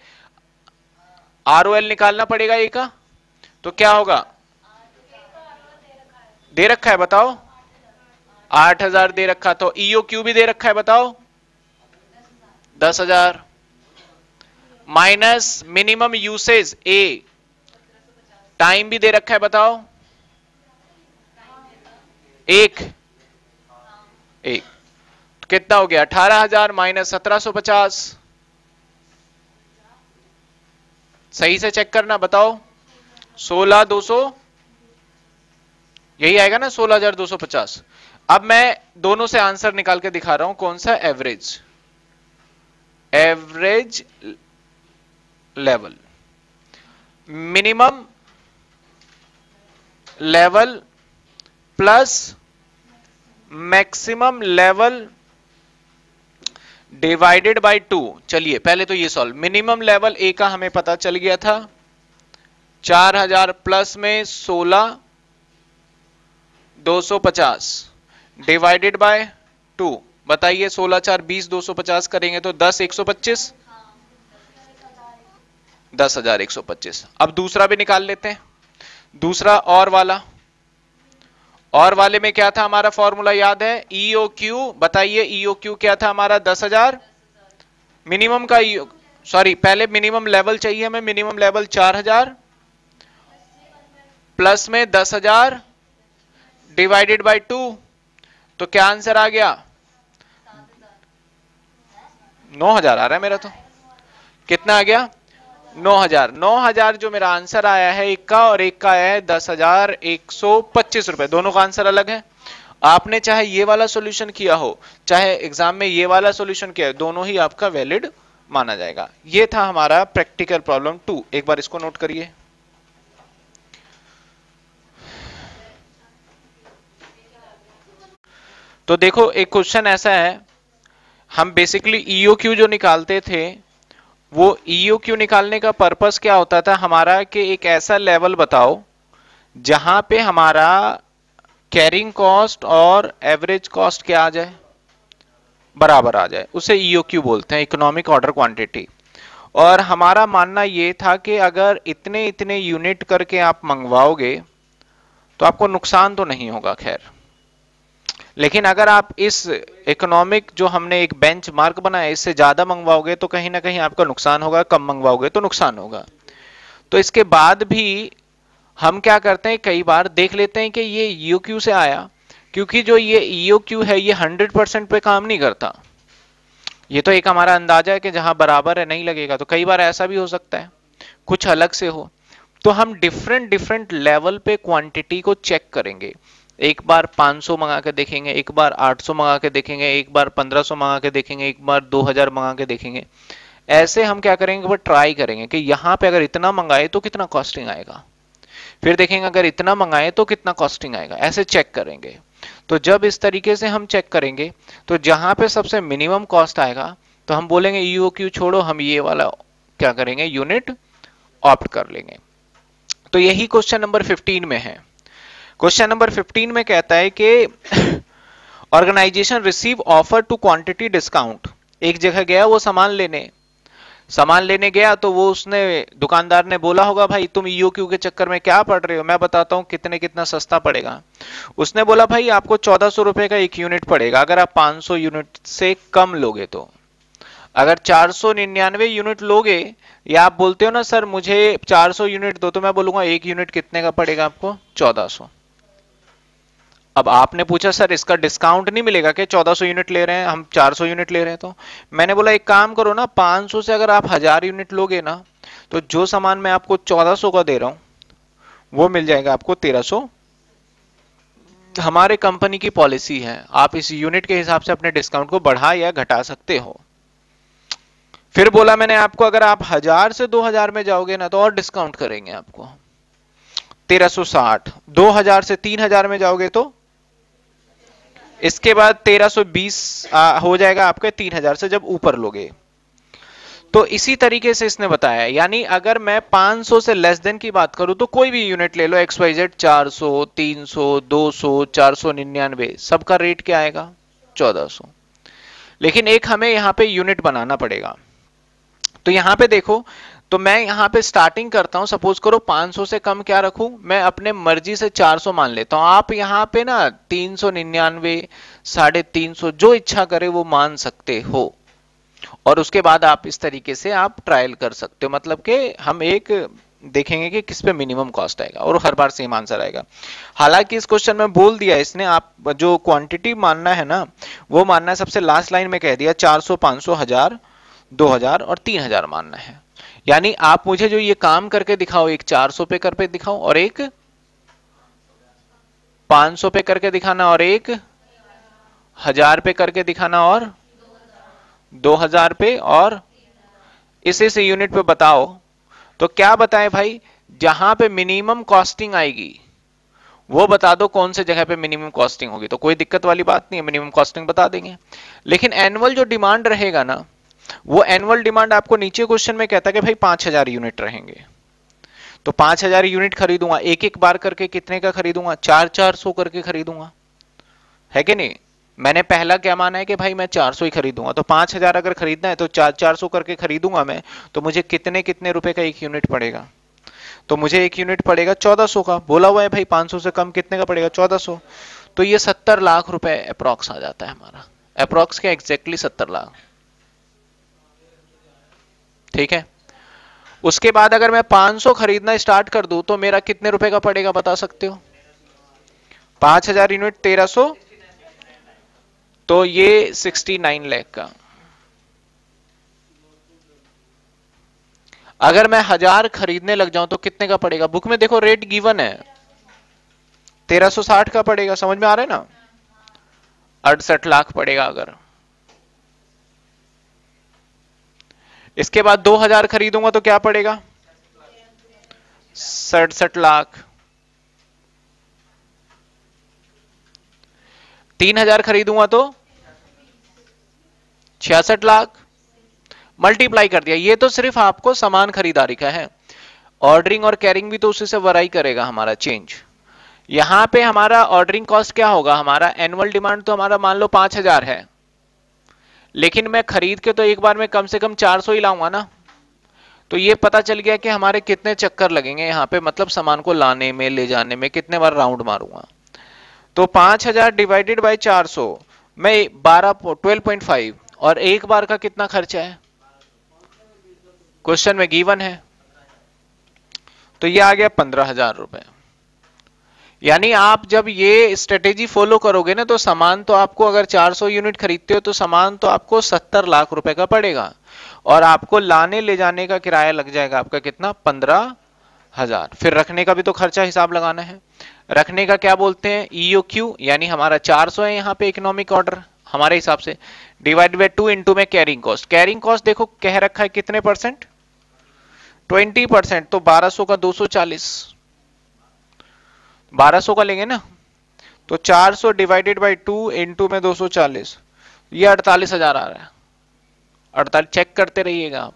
आर ओ एल निकालना पड़ेगा ए का, तो क्या होगा, दे रखा है बताओ आठ हजार दे रखा, तो ईओ क्यू भी दे रखा है बताओ दस हजार माइनस मिनिमम यूसेज ए, टाइम भी दे रखा है बताओ एक एक, तो कितना हो गया अठारह हजार माइनस सत्रह सौ पचास। सही से चेक करना बताओ सोलह दो सौ, यही आएगा ना सोलह हजार दो सौ पचास। अब मैं दोनों से आंसर निकाल के दिखा रहा हूं, कौन सा average, average level, minimum level plus maximum level divided by two. चलिए पहले तो ये सॉल्व, मिनिमम लेवल ए का हमें पता चल गया था चार हजार प्लस में सोलह दो सौ पचास डिवाइडेड बाय टू। बताइए सोलह चार बीस दो सौ पचास करेंगे तो दस एक सौ पच्चीस, दस हजार एक सौ पच्चीस। अब दूसरा भी निकाल लेते हैं, दूसरा और वाला, और वाले में क्या था हमारा फॉर्मूला याद है ईओ क्यू। बताइए ईओ क्यू क्या था हमारा दस हजार मिनिमम का, सॉरी पहले मिनिमम लेवल चाहिए हमें, मिनिमम लेवल चार हजार प्लस में दस हजार डिवाइडेड बाय टू, तो क्या आंसर आ गया नौ हजार आ रहा है मेरा, तो कितना आ गया नौ हजार। नौ हजार जो मेरा आंसर आया है एक का, और एक का आया है दस हजार एक सौ पच्चीस रुपए, दोनों का आंसर अलग है। आपने चाहे ये वाला सॉल्यूशन किया हो, चाहे एग्जाम में ये वाला सॉल्यूशन किया हो, दोनों ही आपका वैलिड माना जाएगा। ये था हमारा प्रैक्टिकल प्रॉब्लम टू, एक बार इसको नोट करिए। तो देखो एक क्वेश्चन ऐसा है, हम बेसिकली ईओक्यू जो निकालते थे वो ईओक्यू निकालने का पर्पस क्या होता था हमारा, कि एक ऐसा लेवल बताओ जहां पे हमारा कैरिंग कॉस्ट और एवरेज कॉस्ट क्या आ जाए, बराबर आ जाए, उसे ईओक्यू बोलते हैं, इकोनॉमिक ऑर्डर क्वांटिटी। और हमारा मानना ये था कि अगर इतने इतने यूनिट करके आप मंगवाओगे तो आपको नुकसान तो नहीं होगा, खैर, लेकिन अगर आप इस इकोनॉमिक जो हमने एक बेंच मार्क बनाया इससे ज्यादा मंगवाओगे तो कहीं ना कहीं आपका नुकसान होगा, कम मंगवाओगे तो नुकसान होगा। तो इसके बाद भी हम क्या करते हैं, कई बार देख लेते हैं कि ये ईओक्यू से आया, क्योंकि जो ये ईओक्यू है ये हंड्रेड परसेंट पे काम नहीं करता, ये तो एक हमारा अंदाजा है कि जहां बराबर है नहीं लगेगा, तो कई बार ऐसा भी हो सकता है कुछ अलग से हो। तो हम डिफरेंट डिफरेंट लेवल पे क्वांटिटी को चेक करेंगे, एक बार पाँच सौ मंगा के देखेंगे, एक बार आठ सौ मंगा के देखेंगे, एक बार पंद्रह सौ मंगा के देखेंगे, एक बार दो हजार मंगा के देखेंगे। ऐसे हम क्या करेंगे, वो ट्राई करेंगे कि यहाँ पे अगर इतना मंगाए तो कितना कॉस्टिंग आएगा, फिर देखेंगे अगर इतना मंगाए तो कितना कॉस्टिंग आएगा, ऐसे चेक करेंगे। तो जब इस तरीके से हम चेक करेंगे तो जहाँ पे सबसे मिनिमम कॉस्ट आएगा तो हम बोलेंगे ईओक्यू छोड़ो, हम ये वाला क्या करेंगे यूनिट ऑप्ट कर लेंगे। तो यही क्वेश्चन नंबर फिफ्टीन में है। क्वेश्चन नंबर फिफ्टीन में कहता है कि organisation receive offer to quantity discount. एक जगह गया वो सामान लेने, सामान लेने गया तो वो उसने दुकानदार ने बोला होगा भाई तुम ईओक्यू के चक्कर में क्या पढ़ रहे हो, मैं बताता हूँ कितने कितना सस्ता पड़ेगा। उसने बोला भाई आपको चौदह सौ रुपए का एक यूनिट पड़ेगा अगर आप पाँच सौ यूनिट से कम लोगे तो, अगर चार सौ निन्यानवे यूनिट लोगे, या आप बोलते हो ना सर मुझे चार सौ यूनिट दो, तो मैं बोलूंगा एक यूनिट कितने का पड़ेगा आपको चौदह सौ। अब आपने पूछा सर इसका डिस्काउंट नहीं मिलेगा कि चौदह सौ यूनिट ले रहे हैं हम चार सौ यूनिट ले रहे हैं, तो मैंने बोला एक काम करो ना पाँच सौ से अगर आप हजार यूनिट लोगे ना तो जो सामान मैं आपको चौदह सौ का दे रहा हूँ वो मिल जाएगा आपको तेरह सौ। हमारे कंपनी की पॉलिसी है आप इस यूनिट के हिसाब से अपने डिस्काउंट को बढ़ा या घटा सकते हो। फिर बोला मैंने आपको अगर आप हजार से दो हजार में जाओगे ना तो और डिस्काउंट करेंगे आपको तेरह सौ साठ, दो हजार से तीन हजार में जाओगे तो इसके बाद तेरह सौ बीस हो जाएगा आपके तीन हजार से जब ऊपर लोगे। तो इसी तरीके से इसने बताया, यानी अगर मैं पाँच सौ से लेस देन की बात करूं तो कोई भी यूनिट ले लो एक्स वाई जेड, चार सौ, तीन सौ, दो सौ, चार सौ निन्यानवे, सबका रेट क्या आएगा चौदह सौ। लेकिन एक हमें यहाँ पे यूनिट बनाना पड़ेगा। तो यहाँ पे देखो तो मैं यहाँ पे स्टार्टिंग करता हूँ, सपोज करो पाँच सौ से कम क्या रखूँ, मैं अपने मर्जी से चार सौ मान लेता हूँ। आप यहाँ पे ना तीन सौ निन्यानवे साढ़े तीन सौ जो इच्छा करे वो मान सकते हो, और उसके बाद आप इस तरीके से आप ट्रायल कर सकते हो। मतलब कि हम एक देखेंगे कि किस पे मिनिमम कॉस्ट आएगा और हर बार सेम आंसर आएगा। हालांकि इस क्वेश्चन में बोल दिया इसने आप जो क्वांटिटी मानना है ना वो मानना है, सबसे लास्ट लाइन में कह दिया चार सौ, पाँच सौ, हजार, दो हजार और तीन हजार मानना है। यानी आप मुझे जो ये काम करके दिखाओ, एक चार सौ पे करके दिखाओ और एक पाँच सौ पे करके दिखाना और एक हजार पे करके दिखाना और दो हजार पे और इसी से यूनिट पे बताओ। तो क्या बताएं भाई, जहां पे मिनिमम कॉस्टिंग आएगी वो बता दो कौन से जगह पे मिनिमम कॉस्टिंग होगी, तो कोई दिक्कत वाली बात नहीं है, मिनिमम कॉस्टिंग बता देंगे। लेकिन एनुअल जो डिमांड रहेगा ना, वो एनुअल डिमांड आपको नीचे क्वेश्चन में कहता है कि भाई पांच हजार यूनिट रहेंगे, तो पांच हजार यूनिट खरीदूंगा, एक एक बार करके कितने का खरीदूंगा, चार चार सौ करके खरीदूंगा, है कि नहीं। मैंने पहला क्या माना है कि भाई मैं चार सौ ही खरीदूंगा, तो पाँच हजार अगर खरीदना है तो चार चार सौ करके खरीदूंगा मैं, तो मुझे कितने कितने रुपए का एक यूनिट पड़ेगा, तो मुझे एक यूनिट पड़ेगा चौदह सौ का, बोला हुआ है भाई पाँच सौ से कम कितने का पड़ेगा चौदह सौ, तो ये सत्तर लाख रुपए अप्रॉक्स आ जाता है हमारा, अप्रॉक्स क्या एग्जैक्टली सत्तर लाख, ठीक है। उसके बाद अगर मैं पाँच सौ खरीदना स्टार्ट कर दूं तो मेरा कितने रुपए का पड़ेगा बता सकते हो, पांच हजार यूनिट तेरह सौ, तो ये उनहत्तर लाख का। अगर मैं हजार खरीदने लग जाऊं तो कितने का पड़ेगा, बुक में देखो रेट गिवन है तेरह सौ साठ का पड़ेगा, समझ में आ रहा है ना, अड़सठ लाख पड़ेगा। अगर इसके बाद दो हजार खरीदूंगा तो क्या पड़ेगा, सड़सठ लाख। तीन हजार खरीदूंगा तो छियासठ लाख, मल्टीप्लाई कर दिया। ये तो सिर्फ आपको सामान खरीदारी का है, ऑर्डरिंग और कैरिंग भी तो उसी से वराई करेगा हमारा चेंज। यहां पे हमारा ऑर्डरिंग कॉस्ट क्या होगा, हमारा एनुअल डिमांड तो हमारा मान लो पांच हजार है, लेकिन मैं खरीद के तो एक बार में कम से कम चार सौ ही लाऊंगा ना, तो ये पता चल गया कि हमारे कितने चक्कर लगेंगे यहाँ पे, मतलब सामान को लाने में ले जाने में कितने बार राउंड मारूंगा। तो पांच हजार डिवाइडेड बाई चार सौ में बारह ट्वेल्व पॉइंट फाइव, और एक बार का कितना खर्चा है क्वेश्चन में गिवन है, तो ये आ गया पंद्रह हजार रुपए। यानी आप जब ये स्ट्रेटेजी फॉलो करोगे ना, तो सामान तो आपको अगर चार सौ यूनिट खरीदते हो तो सामान तो आपको सत्तर लाख रुपए का पड़ेगा, और आपको लाने ले जाने का किराया लग जाएगा आपका कितना, पंद्रह हजार। फिर रखने का भी तो खर्चा हिसाब लगाना है, रखने का क्या बोलते हैं ई ओ क्यू, यानी हमारा चार सौ है यहाँ पे इकोनॉमिक ऑर्डर हमारे हिसाब से, डिवाइड बाय टू इंटू में कैरिंग कॉस्ट। कैरिंग कॉस्ट देखो कह रखा है कितने परसेंट, बीस परसेंट, तो बारह सौ का दो सौ चालीस, बारह सौ का लेंगे ना, तो चार सौ डिवाइडेड बाय टू इंटू में दो सौ चालीस, ये अड़तालीस हजार आ रहा है, अड़तालीस, चेक करते रहिएगा आप,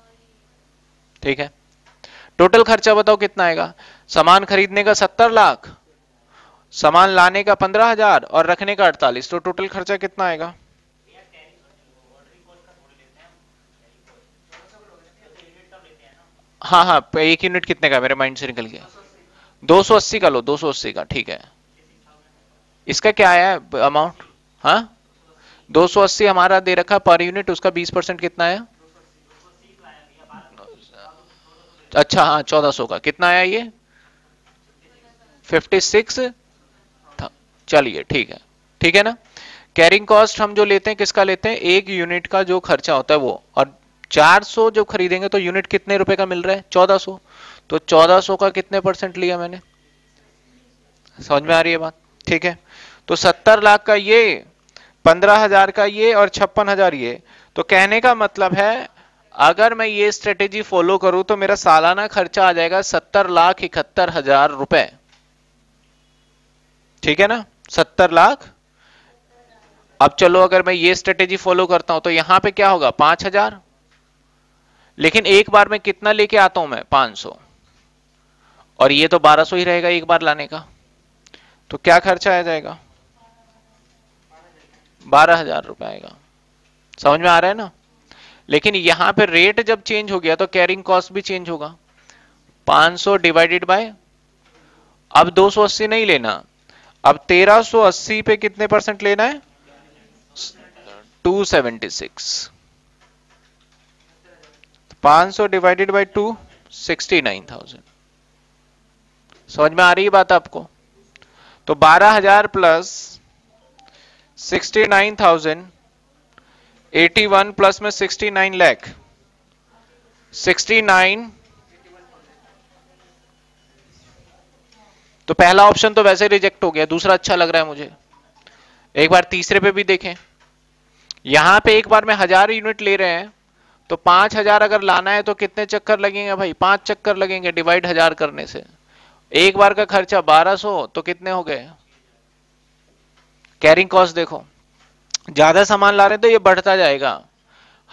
ठीक है। टोटल खर्चा बताओ कितना आएगा, सामान खरीदने का सत्तर लाख, सामान लाने का पंद्रह हजार और रखने का अड़तालीस, तो टोटल खर्चा कितना आएगा। हाँ हाँ, एक यूनिट कितने का, मेरे माइंड से निकल गया, दो सौ अस्सी का लो, दो सौ अस्सी का, ठीक है। इसका क्या आया अमाउंट, हाँ दो सौ अस्सी हमारा दे रखा पर यूनिट, उसका बीस परसेंट कितना आया, अच्छा हाँ चौदह सौ का, कितना आया ये छप्पन था, चलिए ठीक है, ठीक है ना। कैरिंग कॉस्ट हम जो लेते हैं किसका लेते हैं, एक यूनिट का जो खर्चा होता है वो, और चार सौ जब खरीदेंगे तो यूनिट कितने रुपए का मिल रहा है, चौदह सौ, तो चौदह सौ का कितने परसेंट लिया मैंने, समझ में आ रही है बात, ठीक है। तो सत्तर लाख का ये, पंद्रह हजार का ये और छप्पन हजार ये, तो कहने का मतलब है अगर मैं ये स्ट्रेटेजी फॉलो करूं तो मेरा सालाना खर्चा आ जाएगा सत्तर लाख इकहत्तर हजार रुपए, ठीक है ना, सत्तर लाख। अब चलो अगर मैं ये स्ट्रेटेजी फॉलो करता हूं तो यहां पे क्या होगा, पांच हजार, लेकिन एक बार में कितना लेके आता हूं मैं, पाँच सौ, और ये तो बारह सौ ही रहेगा एक बार लाने का, तो क्या खर्चा आ जाएगा, बारह हजार रुपए आएगा, समझ में आ रहा है ना। लेकिन यहां पे रेट जब चेंज हो गया तो कैरिंग कॉस्ट भी चेंज होगा। पाँच सौ डिवाइडेड बाय, अब दो सौ अस्सी नहीं लेना, अब तेरह सौ अस्सी पे कितने परसेंट लेना है, दो सौ छिहत्तर। पाँच सौ डिवाइडेड बाय टू, उनहत्तर हज़ार। समझ में आ रही है बात आपको? तो बारह हज़ार प्लस उनहत्तर हज़ार, इक्यासी प्लस में उनहत्तर लाख, उनहत्तर, तो पहला ऑप्शन तो वैसे रिजेक्ट हो गया, दूसरा अच्छा लग रहा है मुझे। एक बार तीसरे पे भी देखें, यहां पे एक बार में हजार यूनिट ले रहे हैं तो पांच हजार अगर लाना है तो कितने चक्कर लगेंगे भाई, पांच चक्कर लगेंगे डिवाइड हजार करने से। एक बार का खर्चा बारह सौ, तो कितने हो गए। कैरिंग कॉस्ट देखो, ज्यादा सामान ला रहे हैं तो ये बढ़ता जाएगा,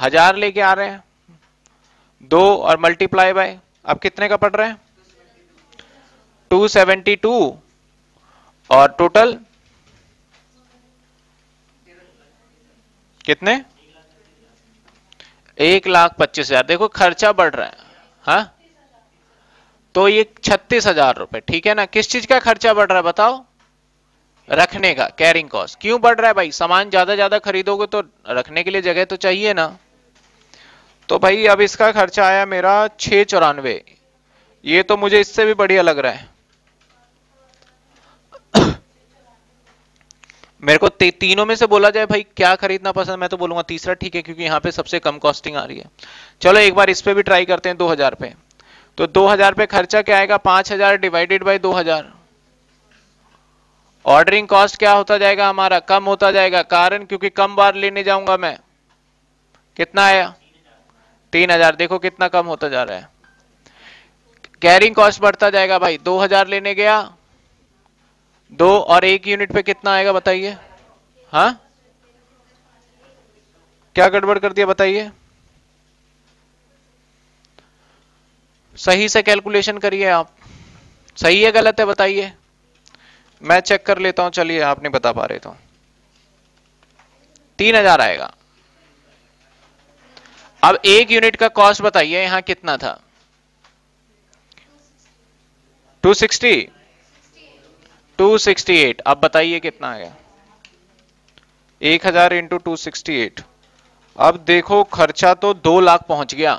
हजार लेके आ रहे हैं दो और मल्टीप्लाई बाय, अब कितने का पड़ रहा है दो सौ बहत्तर, और टोटल कितने, एक लाख पच्चीस हजार। देखो खर्चा बढ़ रहा है, हा? तो ये छत्तीस हजार रुपए, ठीक है ना। किस चीज का खर्चा बढ़ रहा है बताओ, रखने का, कैरिंग कॉस्ट। क्यों बढ़ रहा है भाई, सामान ज्यादा ज्यादा खरीदोगे तो रखने के लिए जगह तो चाहिए ना। तो भाई अब इसका खर्चा आया मेरा छह चौरानवे, ये तो मुझे इससे भी बढ़िया लग रहा है। मेरे को तीनों में से बोला जाए भाई क्या खरीदना पसंद, मैं तो बोलूंगा तीसरा ठीक है, क्योंकि यहाँ पे सबसे कम कॉस्टिंग आ रही है। चलो एक बार इस पे भी ट्राई करते हैं, दो हज़ार पे। तो दो हज़ार पे खर्चा क्या आएगा, पाँच हज़ार डिवाइडेड बाय दो हज़ार। ऑर्डरिंग कॉस्ट क्या होता जाएगा हमारा, कम होता जाएगा, कारण क्योंकि कम बार लेने जाऊंगा मैं। कितना आया तीन हज़ार, देखो कितना कम होता जा रहा है। कैरिंग कॉस्ट बढ़ता जाएगा भाई, दो हज़ार लेने गया, दो और एक यूनिट पे कितना आएगा बताइए। हाँ क्या गड़बड़ कर दिया बताइए, सही से कैलकुलेशन करिए आप, सही है गलत है बताइए, मैं चेक कर लेता हूं। चलिए आप नहीं बता पा रहे तो तीन हजार आएगा। अब एक यूनिट का कॉस्ट बताइए, यहां कितना था, दो सौ साठ, दो सौ अड़सठ। अब बताइए कितना आएगा, एक हजार इंटू दो सौ अड़सठ। अब देखो खर्चा तो दो लाख पहुंच गया।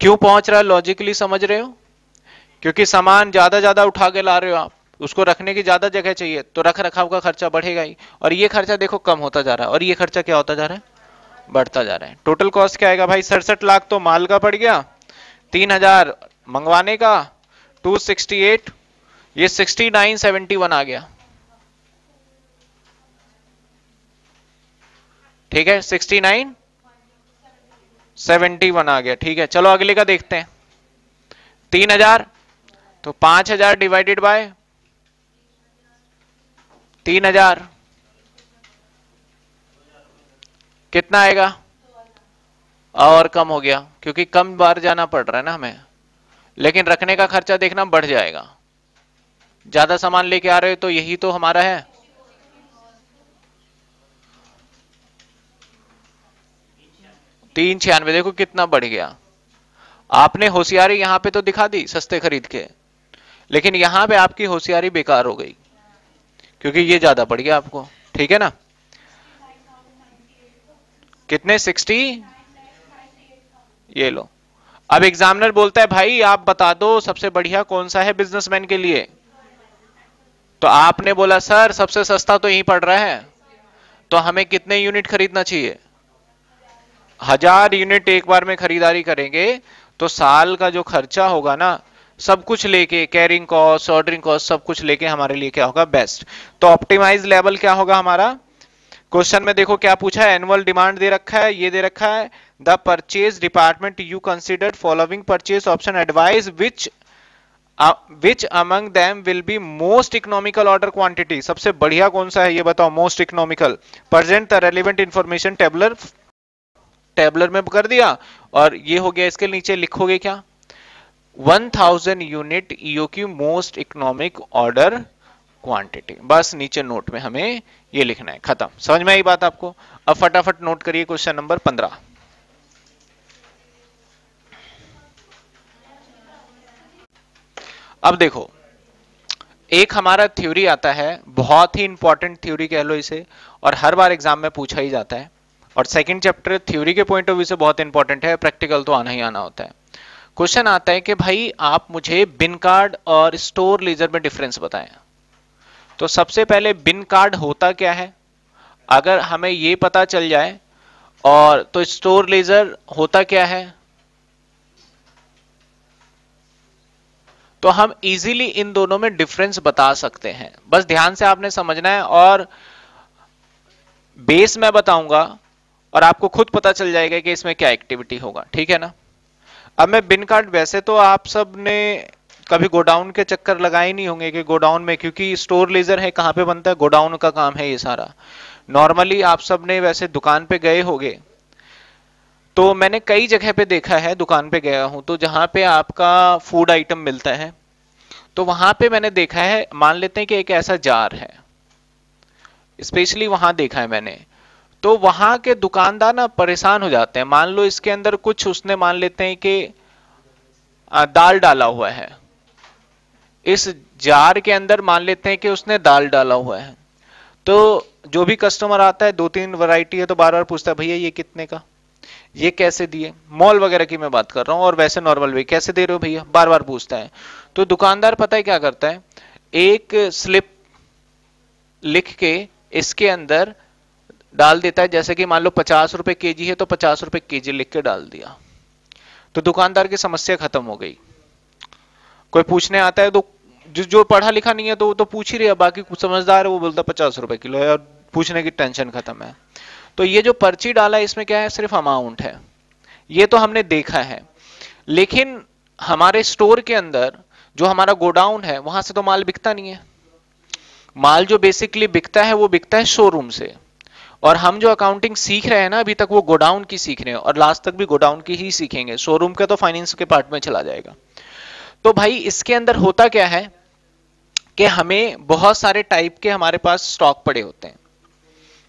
क्यों पहुंच रहा है लॉजिकली समझ रहे हो, क्योंकि सामान ज्यादा ज्यादा उठा के ला रहे हो आप, उसको रखने की ज्यादा जगह चाहिए, तो रख रखाव का खर्चा बढ़ेगा ही। और ये खर्चा देखो कम होता जा रहा है, और ये खर्चा क्या होता जा रहा है, बढ़ता जा रहा है। टोटल कॉस्ट क्या आएगा भाई, सड़सठ लाख तो माल का पड़ गया, तीन हजार मंगवाने का, दो सौ अड़सठ, ये उनहत्तर सौ इकहत्तर आ गया, ठीक है, उनहत्तर इकहत्तर आ गया, ठीक है। चलो अगले का देखते हैं, तीन हज़ार, तो पाँच हज़ार डिवाइडेड बाय तीन हज़ार कितना आएगा, और कम हो गया क्योंकि कम बार जाना पड़ रहा है ना हमें, लेकिन रखने का खर्चा देखना बढ़ जाएगा, ज्यादा सामान लेके आ रहे हो तो यही तो हमारा है। तीन छियानवे, देखो कितना बढ़ गया। आपने होशियारी यहां पे तो दिखा दी सस्ते खरीद के, लेकिन यहां पे आपकी होशियारी बेकार हो गई क्योंकि ये ज्यादा बढ़ गया आपको, ठीक है ना। कितने सिक्सटी, ये लो। अब एग्जामिनर बोलता है भाई आप बता दो सबसे बढ़िया कौन सा है बिजनेसमैन के लिए, तो आपने बोला सर सबसे सस्ता तो यही पड़ रहा है, तो हमें कितने यूनिट खरीदना चाहिए, हजार यूनिट एक बार में खरीदारी करेंगे तो साल का जो खर्चा होगा ना, सब कुछ लेके, कैरिंग कॉस्ट, ऑर्डरिंग कॉस्ट, सब कुछ लेके हमारे लिए क्या होगा, बेस्ट। तो ऑप्टिमाइज लेवल क्या होगा हमारा। क्वेश्चन में देखो क्या पूछा है, एनुअल डिमांड दे रखा है, ये दे रखा है the purchase department you consider following purchase option advise which which among them will be most economical order quantity, सबसे बढ़िया कौन सा है ये बताओ, most economical. Present the relevant information tabular, tabular में कर दिया, और ये हो गया। इसके नीचे लिखोगे क्या, one thousand unit EOQ most economic order quantity. बस नीचे नोट में हमें ये लिखना है, खत्म। समझ में आई बात आपको? अब फटाफट नोट करिए क्वेश्चन नंबर पंद्रह। अब देखो, एक हमारा थ्योरी आता है, बहुत ही इंपॉर्टेंट थ्योरी कह लो इसे, और हर बार एग्जाम में पूछा ही जाता है, और सेकंड चैप्टर थ्योरी के पॉइंट ऑफ व्यू से बहुत इंपॉर्टेंट है, प्रैक्टिकल तो आना ही आना होता है। क्वेश्चन आता है कि भाई आप मुझे बिन कार्ड और स्टोर लीजर में डिफरेंस बताएं। तो सबसे पहले बिन कार्ड होता क्या है, अगर हमें ये पता चल जाए, और तो स्टोर लीजर होता क्या है, तो हम इजीली इन दोनों में डिफरेंस बता सकते हैं। बस ध्यान से आपने समझना है, और बेस मैं बताऊंगा और आपको खुद पता चल जाएगा कि इसमें क्या एक्टिविटी होगा, ठीक है ना। अब मैं बिन कार्ड, वैसे तो आप सब ने कभी गोडाउन के चक्कर लगाए नहीं होंगे कि गोडाउन में, क्योंकि स्टोर लीजर है कहाँ पे बनता है, गोडाउन का काम है ये सारा। नॉर्मली आप सब ने वैसे दुकान पे गए होंगे, तो मैंने कई जगह पे देखा है, दुकान पे गया हूं तो जहां पे आपका फूड आइटम मिलता है, तो वहां पे मैंने देखा है, मान लेते हैं कि एक ऐसा जार है, स्पेशली वहां देखा है मैंने, तो वहां के दुकानदार ना परेशान हो जाते हैं। मान लो इसके अंदर कुछ उसने, मान लेते हैं कि दाल डाला हुआ है, इस जार के अंदर मान लेते हैं कि उसने दाल डाला हुआ है, तो जो भी कस्टमर आता है, दो तीन वैरायटी है, तो बार बार पूछता है भैया ये कितने का, ये कैसे दिए, मॉल वगैरह की मैं बात कर रहा हूँ, और वैसे नॉर्मल वे कैसे दे रहे हो भैया, बार बार पूछता है। तो दुकानदार पता है क्या करता है, एक स्लिप लिख के इसके अंदर डाल देता है, जैसे कि मान लो पचास रुपए केजी है, तो पचास रुपए केजी लिख के डाल दिया, तो दुकानदार की समस्या खत्म हो गई। कोई पूछने आता है तो जो जो पढ़ा लिखा नहीं है तो वो तो पूछ ही रहे, बाकी कुछ समझदार है वो बोलता है पचास रुपए किलो है, और पूछने की टेंशन खत्म है। तो ये जो पर्ची डाला है इसमें क्या है, सिर्फ अमाउंट है, ये तो हमने देखा है। लेकिन हमारे स्टोर के अंदर जो हमारा गोडाउन है, वहां से तो माल बिकता नहीं है, माल जो बेसिकली बिकता है वो बिकता है शोरूम से, और हम जो अकाउंटिंग सीख रहे हैं ना अभी तक, वो गोडाउन की सीख रहे हैं, और लास्ट तक भी गोडाउन की ही सीखेंगे, शोरूम का तो फाइनेंस के पार्ट में चला जाएगा। तो भाई इसके अंदर होता क्या है कि हमें बहुत सारे टाइप के हमारे पास स्टॉक पड़े होते हैं,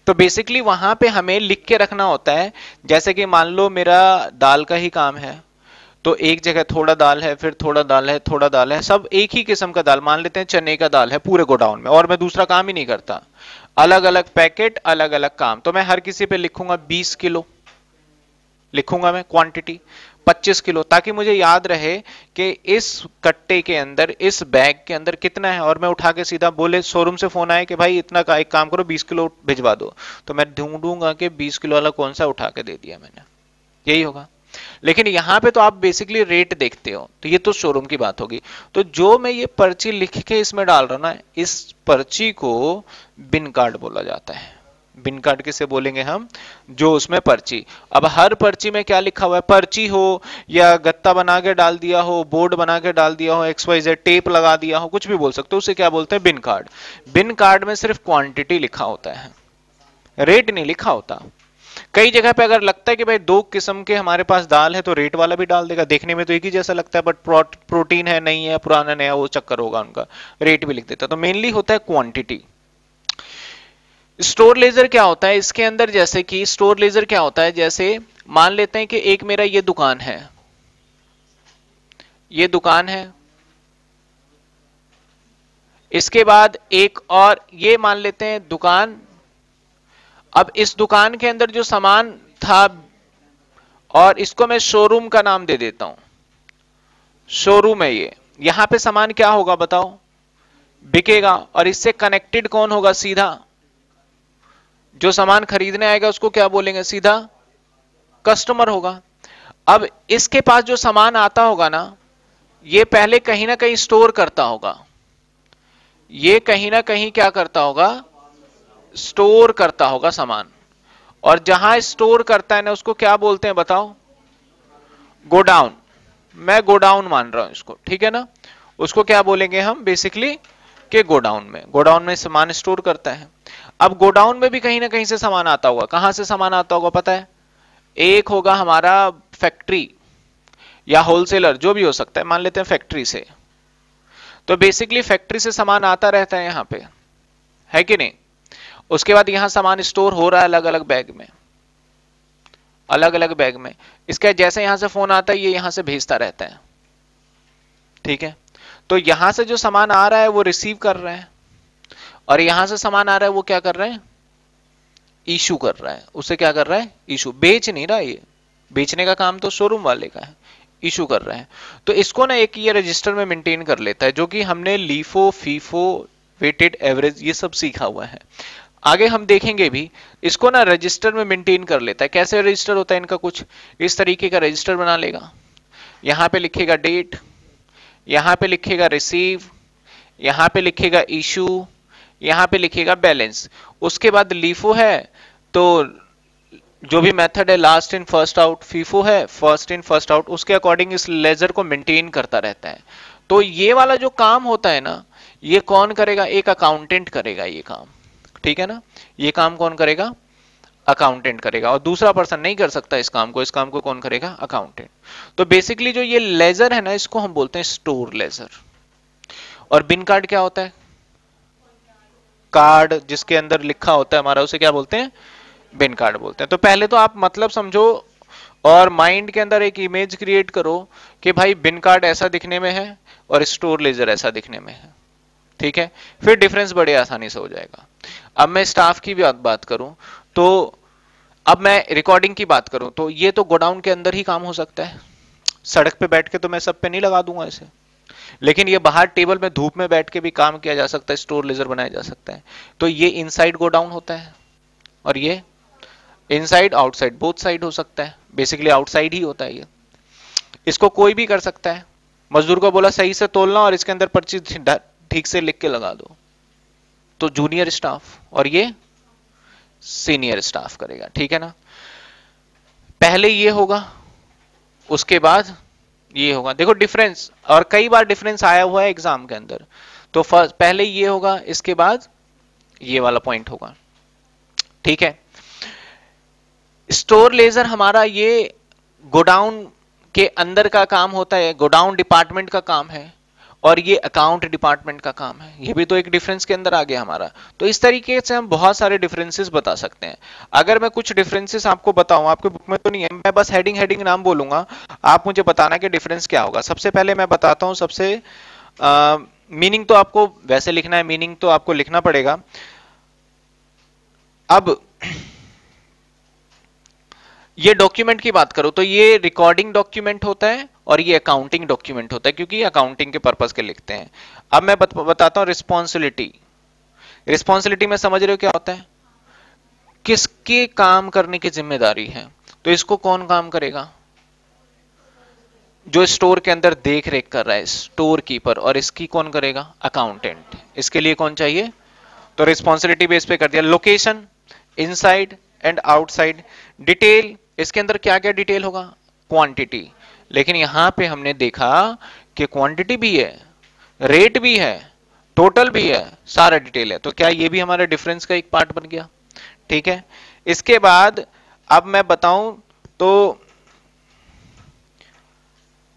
तो बेसिकली वहां पे हमें लिख के रखना होता है, जैसे कि मान लो मेरा दाल का ही काम है, तो एक जगह थोड़ा दाल है, फिर थोड़ा दाल है, थोड़ा दाल है, सब एक ही किस्म का दाल, मान लेते हैं चने का दाल है पूरे गोडाउन में, और मैं दूसरा काम ही नहीं करता, अलग अलग पैकेट, अलग अलग काम। तो मैं हर किसी पे लिखूंगा बीस किलो लिखूंगा, मैं क्वांटिटी पच्चीस किलो, ताकि मुझे याद रहे कि इस कट्टे के अंदर, इस बैग के अंदर कितना है, और मैं उठा के सीधा बोले शोरूम से फोन आए कि भाई इतना का एक काम करो बीस किलो भिजवा दो, तो मैं ढूंढूंगा कि बीस किलो वाला कौन सा उठा के दे दिया मैंने, यही होगा। लेकिन यहाँ पे तो आप बेसिकली रेट देखते हो, तो ये तो शोरूम की बात होगी। तो जो मैं ये पर्ची लिख के इसमें डाल रहा हूं ना, इस पर्ची को बिन कार्ड बोला जाता है। बिन कार्ड किसे बोलेंगे हम, जो उसमें पर्ची। अब हर पर्ची में क्या लिखा हुआ है, पर्ची हो या गत्ता बना के डाल दिया हो, बोर्ड बना के डाल दिया हो, एक्स वाई जेड टेप लगा दिया हो, कुछ भी बोल सकते हो, उसे क्या बोलते हैं, बिन कार्ड। बिन कार्ड में सिर्फ क्वांटिटी लिखा होता है, रेट नहीं लिखा होता। कई जगह पे अगर लगता है कि भाई दो किस्म के हमारे पास दाल है, तो रेट वाला भी डाल देगा, देखने में तो एक ही जैसा लगता है, बट प्रो, प्रोटीन है नहीं है, पुराना नया, वो चक्कर होगा उनका, रेट भी लिख देता। तो मेनली होता है क्वांटिटी। स्टोर लेजर क्या होता है इसके अंदर, जैसे कि स्टोर लेजर क्या होता है, जैसे मान लेते हैं कि एक मेरा ये दुकान है, ये दुकान है, इसके बाद एक और ये मान लेते हैं दुकान। अब इस दुकान के अंदर जो सामान था, और इसको मैं शोरूम का नाम दे देता हूं, शोरूम है ये, यहां पे सामान क्या होगा बताओ, बिकेगा, और इससे कनेक्टेड कौन होगा, सीधा जो सामान खरीदने आएगा उसको क्या बोलेंगे, सीधा कस्टमर होगा। अब इसके पास जो सामान आता होगा ना, ये पहले कहीं ना कहीं स्टोर करता होगा, ये कहीं ना कहीं क्या करता होगा, स्टोर करता होगा सामान, और जहां स्टोर करता है ना उसको क्या बोलते हैं बताओ, गोडाउन। मैं गोडाउन मान रहा हूं इसको, ठीक है ना, उसको क्या बोलेंगे हम बेसिकली के गोडाउन में, गोडाउन में सामान स्टोर करता है। अब गोडाउन में भी कहीं ना कहीं से सामान आता होगा, कहां से सामान आता होगा पता है, एक होगा हमारा फैक्ट्री या होलसेलर, जो भी हो सकता है, मान लेते हैं फैक्ट्री से। तो बेसिकली फैक्ट्री से सामान आता रहता है यहाँ पे, है कि नहीं। उसके बाद यहाँ सामान स्टोर हो रहा है अलग अलग बैग में, अलग अलग बैग में। इसका जैसे यहाँ से फोन आता है ये यहाँ से भेजता रहता है, ठीक है। तो यहाँ से जो सामान आ रहा है वो रिसीव कर रहे हैं, और यहाँ से सामान आ रहा है वो क्या कर रहे हैं, इशू कर रहा है। उसे क्या कर रहा है, इशू। बेच नहीं रहा, ये बेचने का काम तो शोरूम वाले का है, इशू कर रहे हैं। तो इसको ना एक ये रजिस्टर में मेंटेन कर लेता है, जो कि हमने लीफो, फीफो, वेटेड एवरेज ये सब सीखा हुआ है। आगे हम देखेंगे भी। इसको ना रजिस्टर में मेंटेन कर लेता है। कैसे रजिस्टर होता है इनका, कुछ इस तरीके का रजिस्टर बना लेगा। यहाँ पे लिखेगा डेट, यहाँ पे लिखेगा रिसीव, यहाँ पे लिखेगा इशू, यहाँ पे लिखेगा बैलेंस। उसके बाद लीफो है तो जो भी मेथड है last in first out, FIFO है फर्स्ट इन फर्स्ट आउट, उसके अकॉर्डिंग इस लेजर को मेंटेन करता रहता है। तो ये वाला जो काम होता है ना, ये कौन करेगा, एक अकाउंटेंट करेगा ये काम, ठीक है ना। ये काम कौन करेगा, अकाउंटेंट करेगा, और दूसरा पर्सन नहीं कर सकता इस काम को। इस काम को कौन करेगा, अकाउंटेंट। तो बेसिकली जो ये लेजर है ना, इसको हम बोलते हैं स्टोर लेजर। और बिन कार्ड क्या होता है, कार्ड जिसके अंदर लिखा होता है हमारा, उसे क्या बोलते हैं, बिन कार्ड बोलते हैं। तो पहले तो आप मतलब समझो और माइंड के अंदर एक इमेज क्रिएट करो कि भाई बिन कार्ड ऐसा दिखने में है और स्टोर लेजर ऐसा दिखने में है, ठीक है। फिर डिफरेंस बड़े आसानी से हो जाएगा। अब मैं स्टाफ की भी बात करूं, तो अब मैं रिकॉर्डिंग की बात करूं, तो ये तो गोडाउन के अंदर ही काम हो सकता है। सड़क पे बैठ के तो मैं सब पे नहीं लगा दूंगा इसे, लेकिन ये बाहर टेबल में धूप में बैठ के भी काम किया जा सकता है, स्टोर लेजर बनाया जा सकता है। तो ये इनसाइड गोडाउन होता है, और ये इनसाइड आउटसाइड बोथ साइड हो सकता है। बेसिकली आउटसाइड ही होता है ये। इसको कोई भी कर सकता है। मजदूर को बोला सही से तोलना और इसके अंदर पर्ची ठीक से लिख के लगा दो, तो जूनियर स्टाफ और ये सीनियर स्टाफ करेगा, ठीक है ना। पहले ये होगा, उसके बाद ये होगा। देखो डिफरेंस, और कई बार डिफरेंस आया हुआ है एग्जाम के अंदर। तो फर्स्ट पहले ये होगा, इसके बाद ये वाला पॉइंट होगा, ठीक है। स्टोर लेजर हमारा ये गोडाउन के अंदर का काम होता है, गोडाउन डिपार्टमेंट का काम है, और ये अकाउंट डिपार्टमेंट का काम है। ये भी तो एक डिफरेंस के अंदर आ गया हमारा। तो इस तरीके से हम बहुत सारे डिफरेंसेस बता सकते हैं। अगर मैं कुछ डिफरेंसेस आपको बताऊं, आपके बुक में तो नहीं है, मैं बस हेडिंग हेडिंग नाम बोलूंगा, आप मुझे बताना कि डिफरेंस क्या होगा। सबसे पहले मैं बताता हूं, सबसे मीनिंग तो आपको वैसे लिखना है, मीनिंग तो आपको लिखना पड़ेगा। अब ये डॉक्यूमेंट की बात करो, तो ये रिकॉर्डिंग डॉक्यूमेंट होता है और ये अकाउंटिंग डॉक्यूमेंट होता है, क्योंकि अकाउंटिंग के पर्पस के लिखते हैं। अब मैं बत, बताता हूं रिस्पॉन्सिबिलिटी। रिस्पॉन्सिबिलिटी में समझ रहे हो क्या होता है, किसके काम करने की जिम्मेदारी है। तो इसको कौन काम करेगा, जो स्टोर के अंदर देख रेख कर रहा है, स्टोर कीपर। और इसकी कौन करेगा, अकाउंटेंट। इसके लिए कौन चाहिए, तो रिस्पॉन्सिबिलिटी बेस पे कर दिया। Location, inside and outside. Detail, इसके अंदर क्या क्या डिटेल होगा, क्वांटिटी। लेकिन यहां पे हमने देखा कि क्वांटिटी भी है, रेट भी है, टोटल भी है, सारा डिटेल है। तो क्या ये भी हमारा डिफरेंस का एक पार्ट बन गया, ठीक है। इसके बाद अब मैं बताऊं तो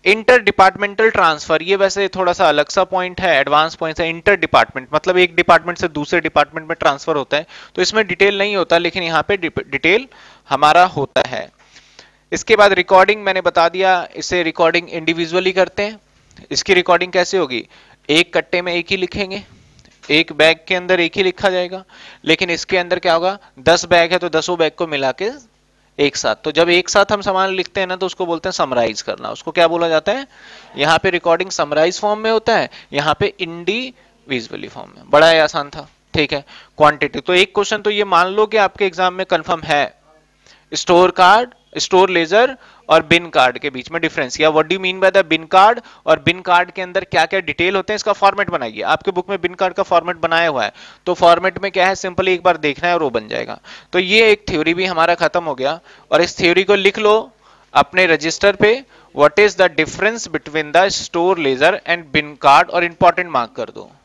इंटर डिपार्टमेंटल ट्रांसफर, ये वैसे थोड़ा सा अलग सा पॉइंट है, एडवांस पॉइंट है। इंटर डिपार्टमेंट मतलब एक डिपार्टमेंट से दूसरे डिपार्टमेंट में ट्रांसफर होता है, तो इसमें डिटेल नहीं होता, लेकिन यहाँ पे डिटेल हमारा होता है। इसके बाद रिकॉर्डिंग मैंने बता दिया, इसे रिकॉर्डिंग इंडिविजुअली करते हैं। इसकी रिकॉर्डिंग कैसे होगी, एक कट्टे में एक ही लिखेंगे, एक बैग के अंदर एक ही लिखा जाएगा। लेकिन इसके अंदर क्या होगा, दस बैग है तो दसों बैग को मिला के एक साथ। तो जब एक साथ हम सामान लिखते हैं ना, तो उसको बोलते हैं समराइज करना। उसको क्या बोला जाता है, यहाँ पे रिकॉर्डिंग समराइज फॉर्म में होता है, यहाँ पे इंडिविजुअली फॉर्म में। बड़ा ही आसान था, ठीक है। क्वांटिटी, तो एक क्वेश्चन तो ये मान लो कि आपके एग्जाम में कंफर्म है, स्टोर कार्ड, स्टोर लेजर और बिन कार्ड के बीच में डिफरेंस, या what do you mean by the bin card, और बिन कार्ड के अंदर क्या क्या डिटेल होते हैं, इसका फॉर्मेट बनाइए। आपके बुक में बिन कार्ड का फॉर्मेट बनाया हुआ है, तो फॉर्मेट में क्या है, सिंपली एक बार देखना है और वो बन जाएगा। तो ये एक थ्योरी भी हमारा खत्म हो गया। और इस थ्योरी को लिख लो अपने रजिस्टर पे, what is the difference between the store ledger and bin card, और इंपॉर्टेंट मार्क कर दो।